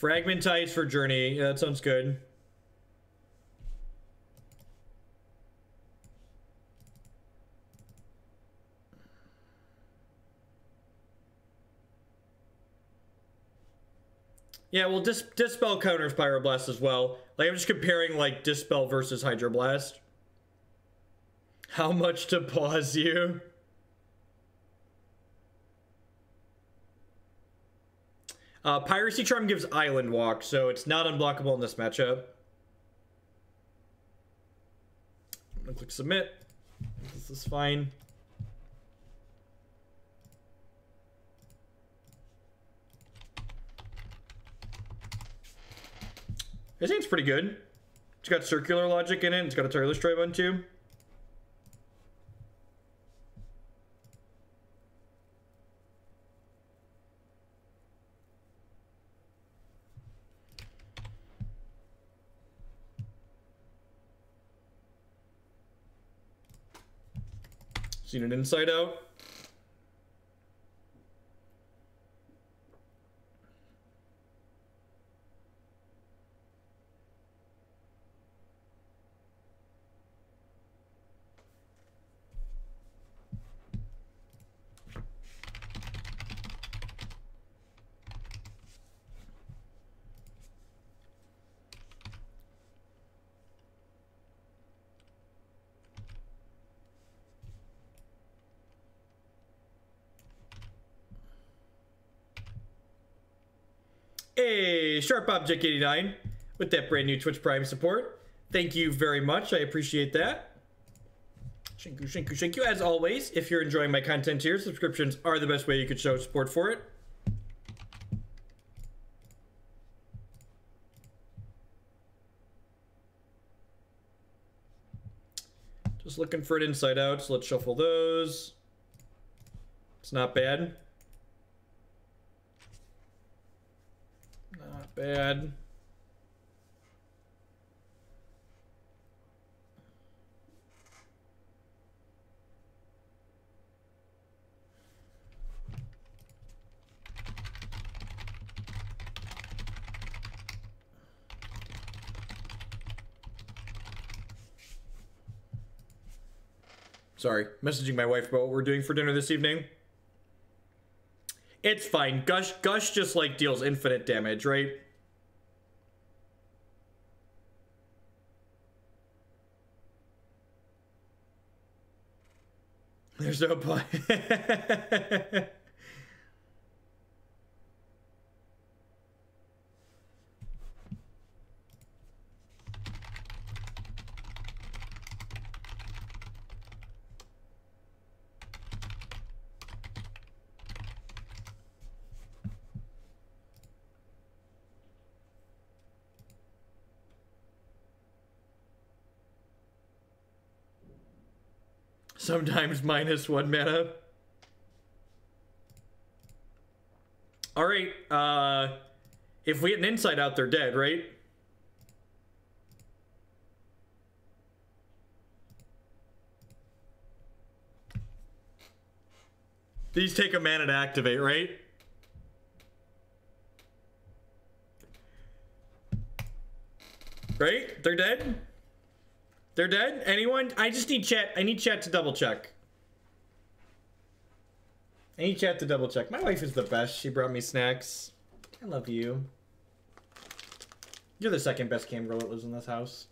Fragmentites for Journey. Yeah, that sounds good. Yeah, well, Dispel counters Pyroblast as well. Like, I'm just comparing, like, Dispel versus Hydroblast. How much to pause you? Piracy Charm gives Island Walk, so it's not unblockable in this matchup. I'm gonna click Submit. This is fine. I think it's pretty good. It's got Circular Logic in it, and it's got a Tireless Tribe on too. Seen it Inside Out. Hey, SharpObject89 with that brand new Twitch Prime support. Thank you very much. I appreciate that. Thank you, thank you, thank you. As always, if you're enjoying my content here, subscriptions are the best way you could show support for it. Just looking for it Inside Out, so let's shuffle those. It's not bad. Bad. Sorry, messaging my wife about what we're doing for dinner this evening. It's fine. Gush just like deals infinite damage, right? There's no point. Sometimes -1 mana. All right. If we get an Inside Out, they're dead, right? These take a mana to activate, right? Right? They're dead? They're dead? Anyone? I just need chat. I need chat to double check. I need chat to double check. My wife is the best. She brought me snacks. I love you. You're the second best cam girl that lives in this house.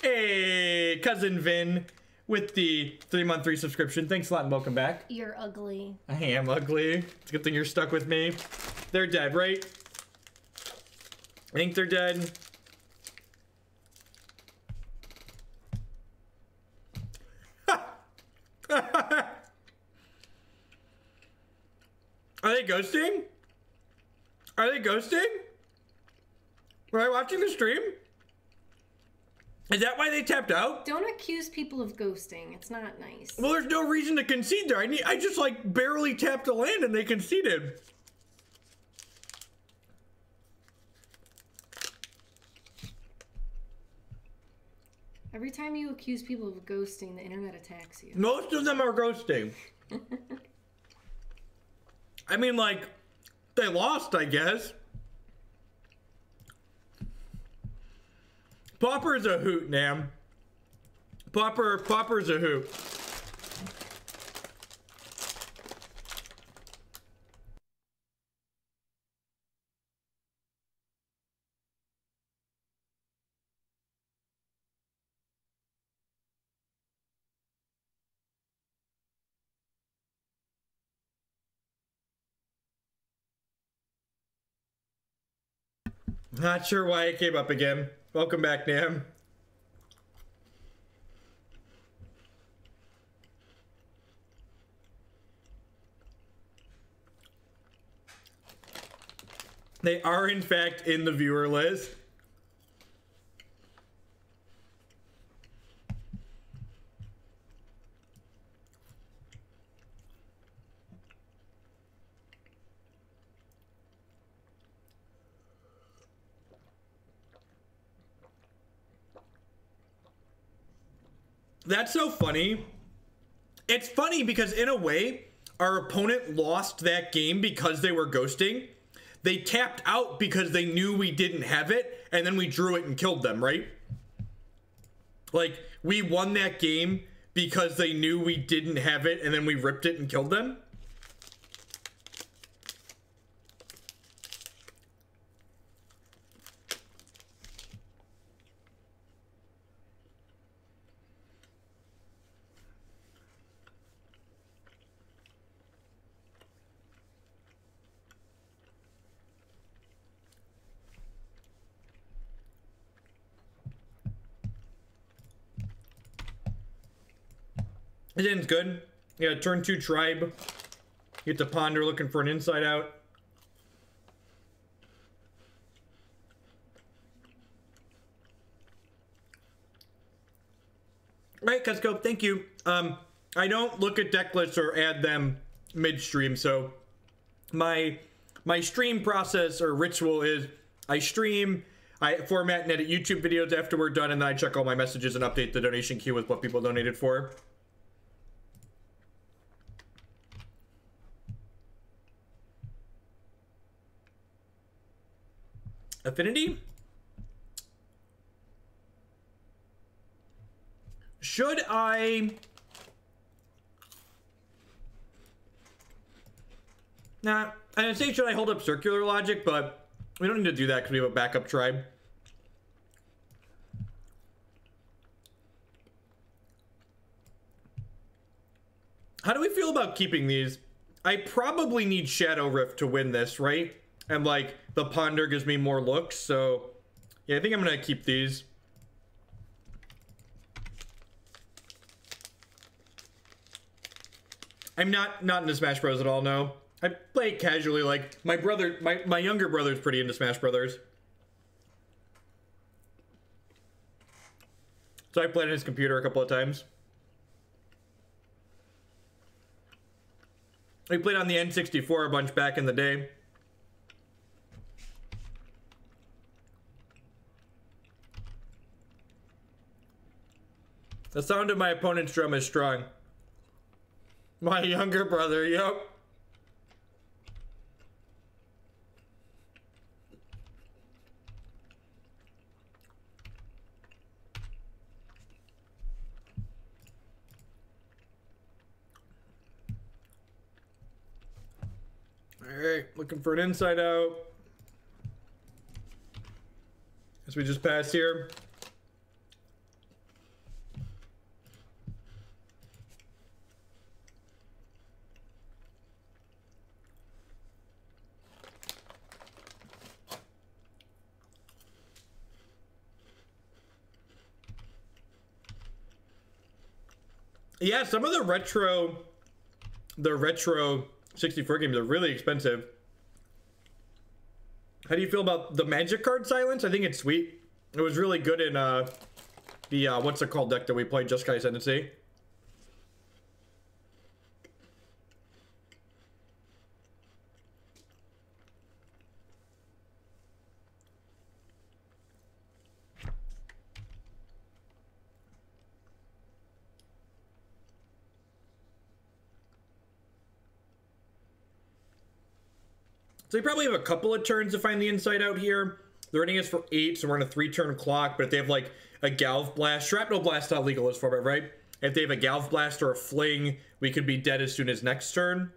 Hey, cousin Vin with the 3-month free subscription. Thanks a lot and welcome back. You're ugly. I am ugly. It's a good thing you're stuck with me. They're dead, right? I think they're dead. Are they ghosting? Are they ghosting? Were I watching the stream? Is that why they tapped out? Don't accuse people of ghosting. It's not nice. Well, there's no reason to concede there. I just like barely tapped a land and they conceded. Every time you accuse people of ghosting, the internet attacks you. Most of them are ghosting. I mean, like, they lost, I guess. Pauper's a hoot, Nam. Pauper's a hoot. Not sure why it came up again. Welcome back, Nam. They are, in fact, in the viewer list. That's so funny. It's funny because in a way, our opponent lost that game because they were ghosting. They tapped out because they knew we didn't have it, and then we drew it and killed them, right? Like, we won that game because they knew we didn't have it, and then we ripped it and killed them. It ends good. Yeah, turn 2 tribe. You get to Ponder looking for an Inside Out. Right, Cusco, thank you. I don't look at deck lists or add them midstream, so my stream process or ritual is I stream, I format and edit YouTube videos after we're done, and then I check all my messages and update the donation queue with what people donated for. Affinity? Should I... Nah, I didn't say should I hold up Circular Logic, but we don't need to do that because we have a backup tribe. How do we feel about keeping these? I probably need Shadow Rift to win this, right? And like the Ponder gives me more looks, so yeah, I think I'm gonna keep these. I'm not into Smash Bros at all, no. I play casually, like my brother, my younger brother's pretty into Smash Brothers. So I played on his computer a couple of times. I played on the N64 a bunch back in the day. The sound of my opponent's drum is strong. My younger brother, yep. Alright, looking for an Inside Out. As we just passed here. Yeah, some of the retro 64 games are really expensive. How do you feel about the Magic card silence? I think it's sweet. It was really good in the what's it called deck that we played, Just Kai's Ascendancy. So you probably have a couple of turns to find the Inside Out here. The rating is for 8, so we're on a 3-turn clock. But if they have like a Galv Blast, Shrapnel Blast not legal as far as right. If they have a Galv Blast or a Fling, we could be dead as soon as next turn.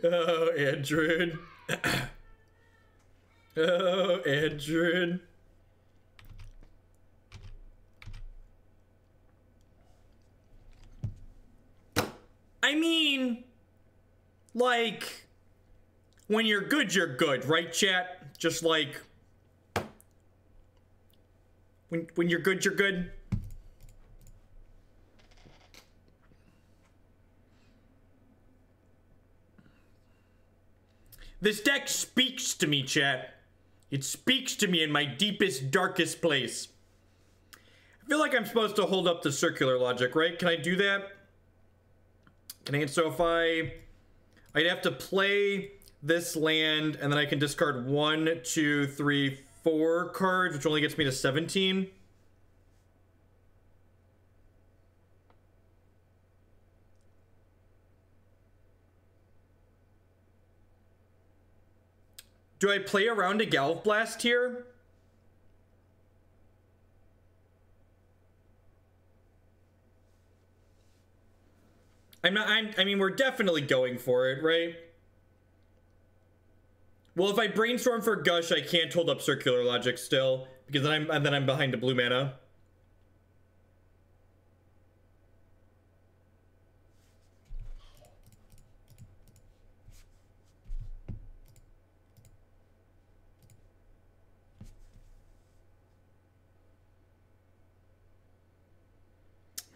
Oh, Andrew. Oh, Andrew. I mean, like, when you're good, right, chat? Just like, when you're good, you're good. This deck speaks to me, chat. It speaks to me in my deepest, darkest place. I feel like I'm supposed to hold up the Circular Logic, right? Can I do that? Can I? So if I'd have to play this land, and then I can discard 1, 2, 3, 4 cards, which only gets me to 17. Do I play around a Galv Blast here? I mean, we're definitely going for it, right? Well, if I Brainstorm for Gush, I can't hold up Circular Logic still, because then I'm behind a blue mana.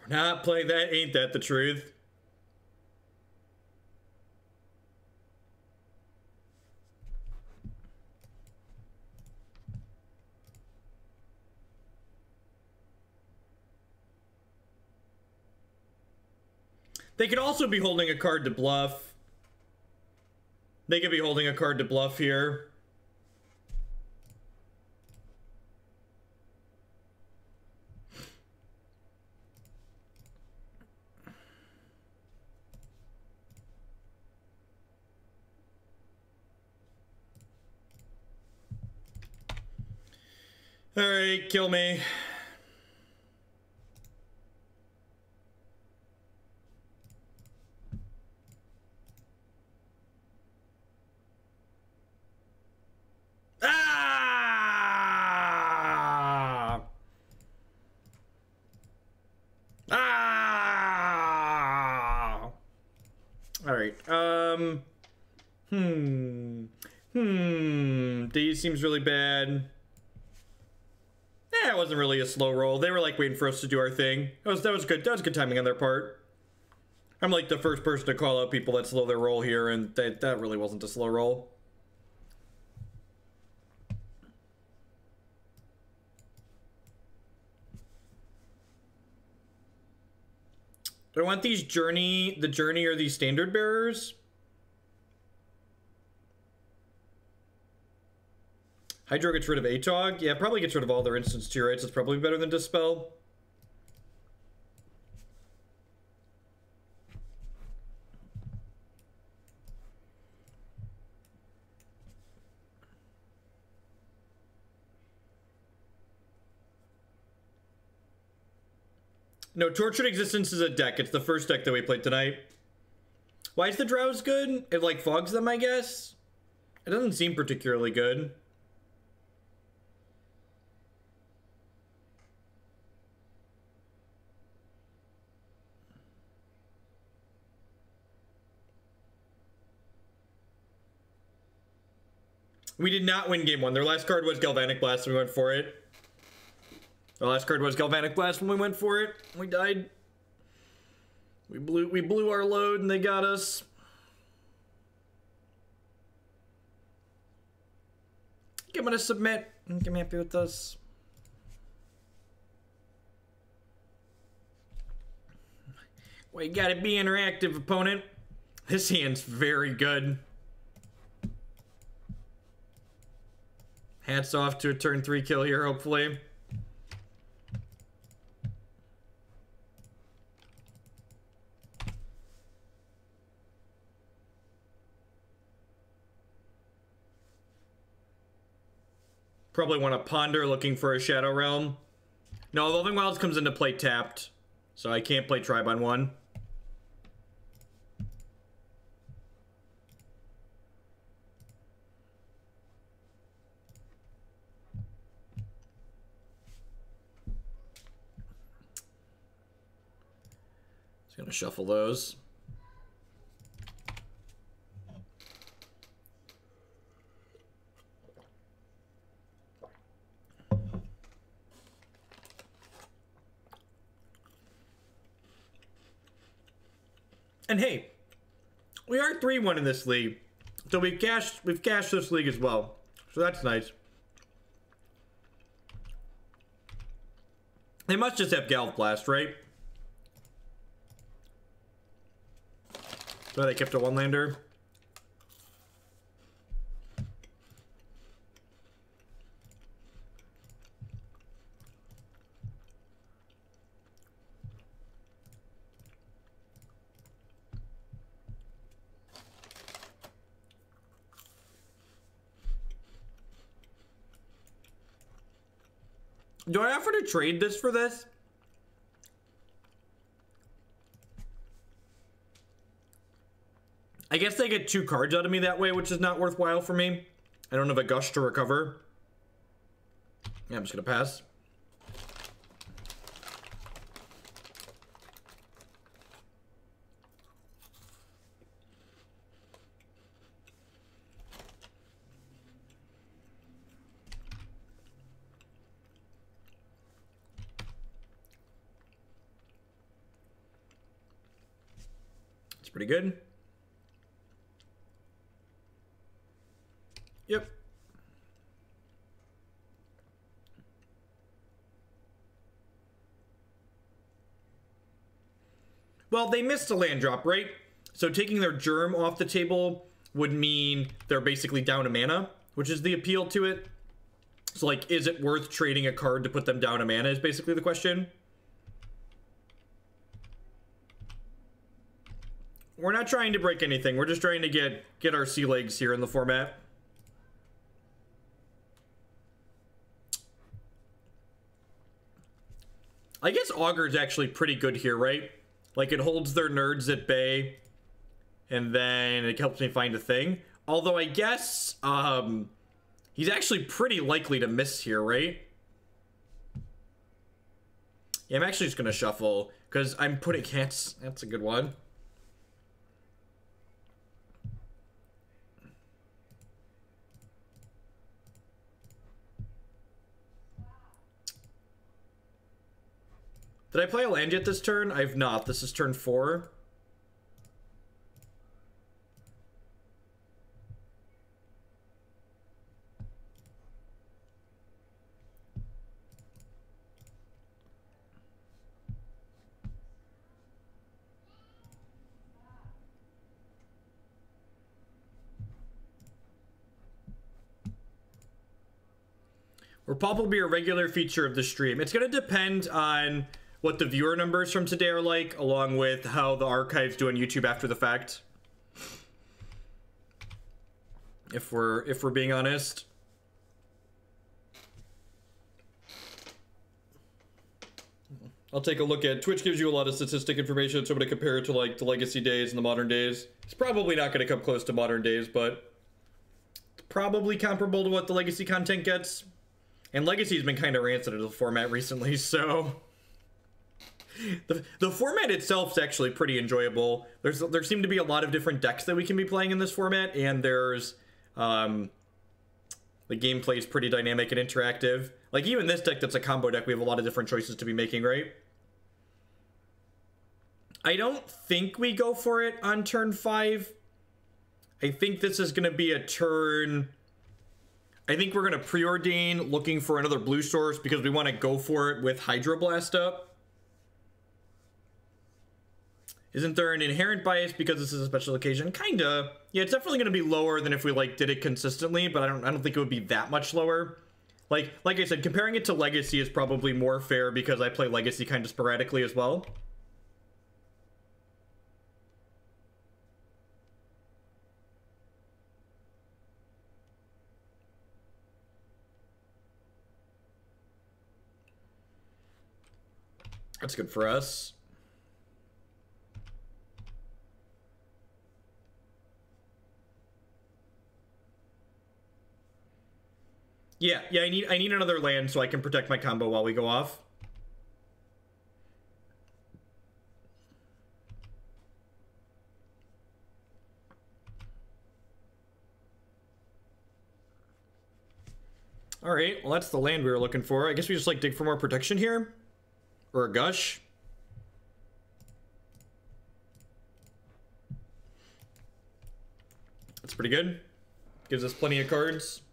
Not playing that, ain't that the truth? They could also be holding a card to bluff. They could be holding a card to bluff here. All right, kill me. Ah! Ah! All right. D seems really bad. That wasn't really a slow roll. They were like waiting for us to do our thing. That was good. That was good timing on their part. I'm like the first person to call out people that slow their roll here, and that really wasn't a slow roll. Do I want these the Journey or these Standard Bearers? Hydro gets rid of Atog. Yeah, probably gets rid of all their instants too, right? So it's probably better than Dispel. No, Tortured Existence is a deck. It's the first deck that we played tonight. Why is the Drowse good? It, like, fogs them, I guess? It doesn't seem particularly good. We did not win game one. Their last card was Galvanic Blast, and we went for it. Our last card was Galvanic Blast when we went for it. We died. We blew our load and they got us. I'm gonna submit. I think I'm happy with this. Well, you gotta be interactive, opponent. This hand's very good. Hats off to a turn 3 kill here, hopefully. Probably want to ponder looking for a Shadow Realm. No, Evolving Wilds comes into play tapped, so I can't play Tribe on 1. Just gonna shuffle those. And hey, we are 3-1 in this league, so we've cashed this league as well, so that's nice. They must just have Galv Blast, right? So they kept a one-lander. Do I offer to trade this for this? I guess they get 2 cards out of me that way, which is not worthwhile for me. I don't have a Gush to recover. Yeah, I'm just gonna pass. Pretty good. Yep. Well, they missed a land drop, right? So taking their Germ off the table would mean they're basically down a mana, which is the appeal to it. So, like, is it worth trading a card to put them down a mana is basically the question. We're not trying to break anything. We're just trying to get our sea legs here in the format. I guess Augur's actually pretty good here, right? Like, it holds their nerds at bay, and then it helps me find a thing. Although I guess he's actually pretty likely to miss here, right? Yeah, I'm actually just going to shuffle, because I'm putting cats. That's a good one. Did I play a land yet this turn? I've not. This is turn 4. Will Pauper be a regular feature of the stream? It's going to depend on what the viewer numbers from today are like, along with how the archives do on YouTube after the fact. If we're being honest. I'll take a look at Twitch. Gives you a lot of statistic information, so I'm gonna compare it to like the legacy days and the modern days. It's probably not gonna come close to modern days, but it's probably comparable to what the legacy content gets. And legacy's been kind of rancid in the format recently, so the format itself is actually pretty enjoyable. There seem to be a lot of different decks that we can be playing in this format, and there's the gameplay is pretty dynamic and interactive. Like even this deck that's a combo deck, we have a lot of different choices to be making, right? I don't think we go for it on turn 5. I think this is going to be a turn... I think we're going to preordain, looking for another blue source, because we want to go for it with Hydroblast up. Isn't there an inherent bias because this is a special occasion? Kinda. Yeah, it's definitely going to be lower than if we like did it consistently, but I don't think it would be that much lower. Like I said, comparing it to Legacy is probably more fair because I play Legacy kind of sporadically as well. That's good for us. Yeah, I need another land so I can protect my combo while we go off. All right, well that's the land we were looking for. I guess we just like dig for more protection here, or a gush. That's pretty good. Gives us plenty of cards.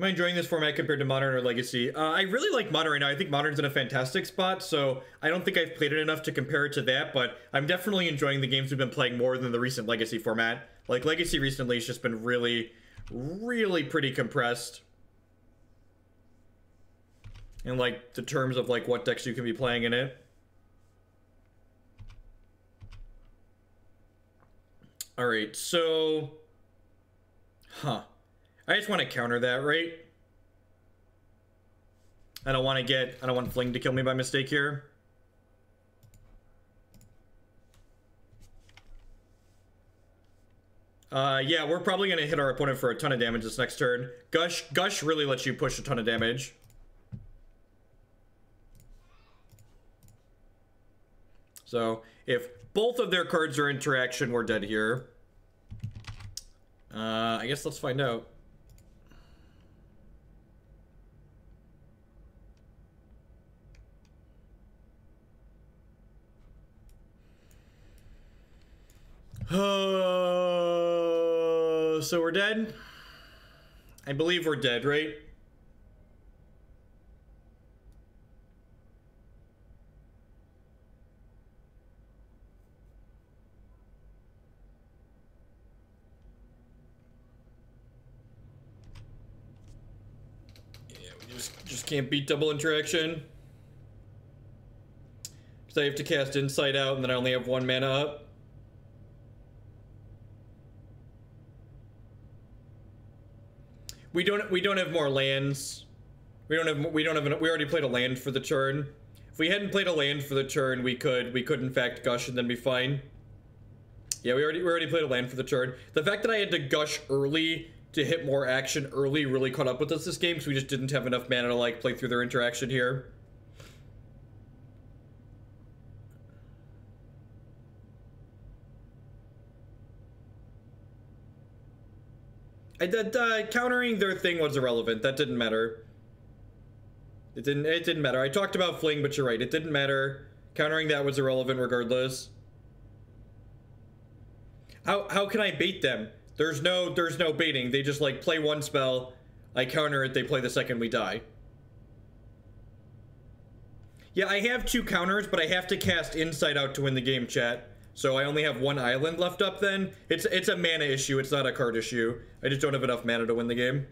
Am I enjoying this format compared to Modern or Legacy? I really like Modern right now. I think Modern's in a fantastic spot, so I don't think I've played it enough to compare it to that, but I'm definitely enjoying the games we've been playing more than the recent Legacy format. Like, Legacy recently has just been really, really pretty compressed. And, like, the terms of, like, what decks you can be playing in it. All right, so... Huh. I just want to counter that, right? I don't want Fling to kill me by mistake here. Yeah, we're probably going to hit our opponent for a ton of damage this next turn. Gush really lets you push a ton of damage. So, if both of their cards are interaction, we're dead here. I guess let's find out. So we're dead? I believe we're dead, right? Yeah, we just can't beat double interaction. So I have to cast Inside Out, and then I only have 1 mana up. We don't have more lands. We already played a land for the turn. If we hadn't played a land for the turn, we could in fact gush and then be fine. Yeah, we already played a land for the turn. The fact that I had to gush early to hit more action early really caught up with us this game, because we just didn't have enough mana to like play through their interaction here. Countering their thing was irrelevant. That didn't matter. It didn't matter. I talked about Fling, but you're right. It didn't matter. Countering that was irrelevant regardless. How can I bait them? There's no baiting. They just like play 1 spell. I counter it. They play the second. We die. Yeah, I have 2 counters, but I have to cast Inside Out to win the game, chat. So I only have 1 island left up then. It's a mana issue, it's not a card issue. I just don't have enough mana to win the game.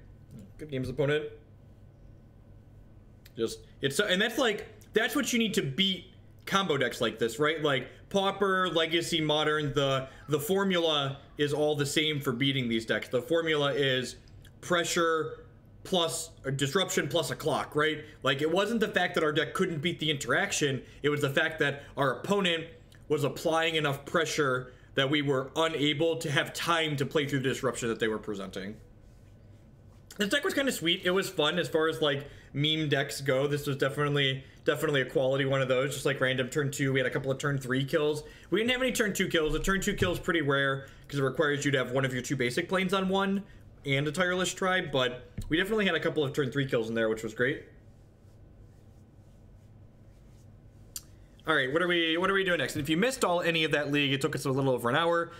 Good game's opponent. And that's what you need to beat combo decks like this, right? Like Pauper, Legacy, Modern, the formula is all the same for beating these decks. The formula is pressure plus a disruption plus a clock, right? Like, it wasn't the fact that our deck couldn't beat the interaction, it was the fact that our opponent was applying enough pressure that we were unable to have time to play through the disruption that they were presenting. This deck was kind of sweet. It was fun as far as like meme decks go. This was definitely a quality one of those. Just like random turn two, we had a couple of turn three kills. We didn't have any turn two kills. A turn two kill is pretty rare because it requires you to have one of your two basic planes on one and a Tireless Tribe, but we definitely had a couple of turn three kills in there, which was great. All right, what are we doing next? And if you missed all any of that league, it took us a little over an hour.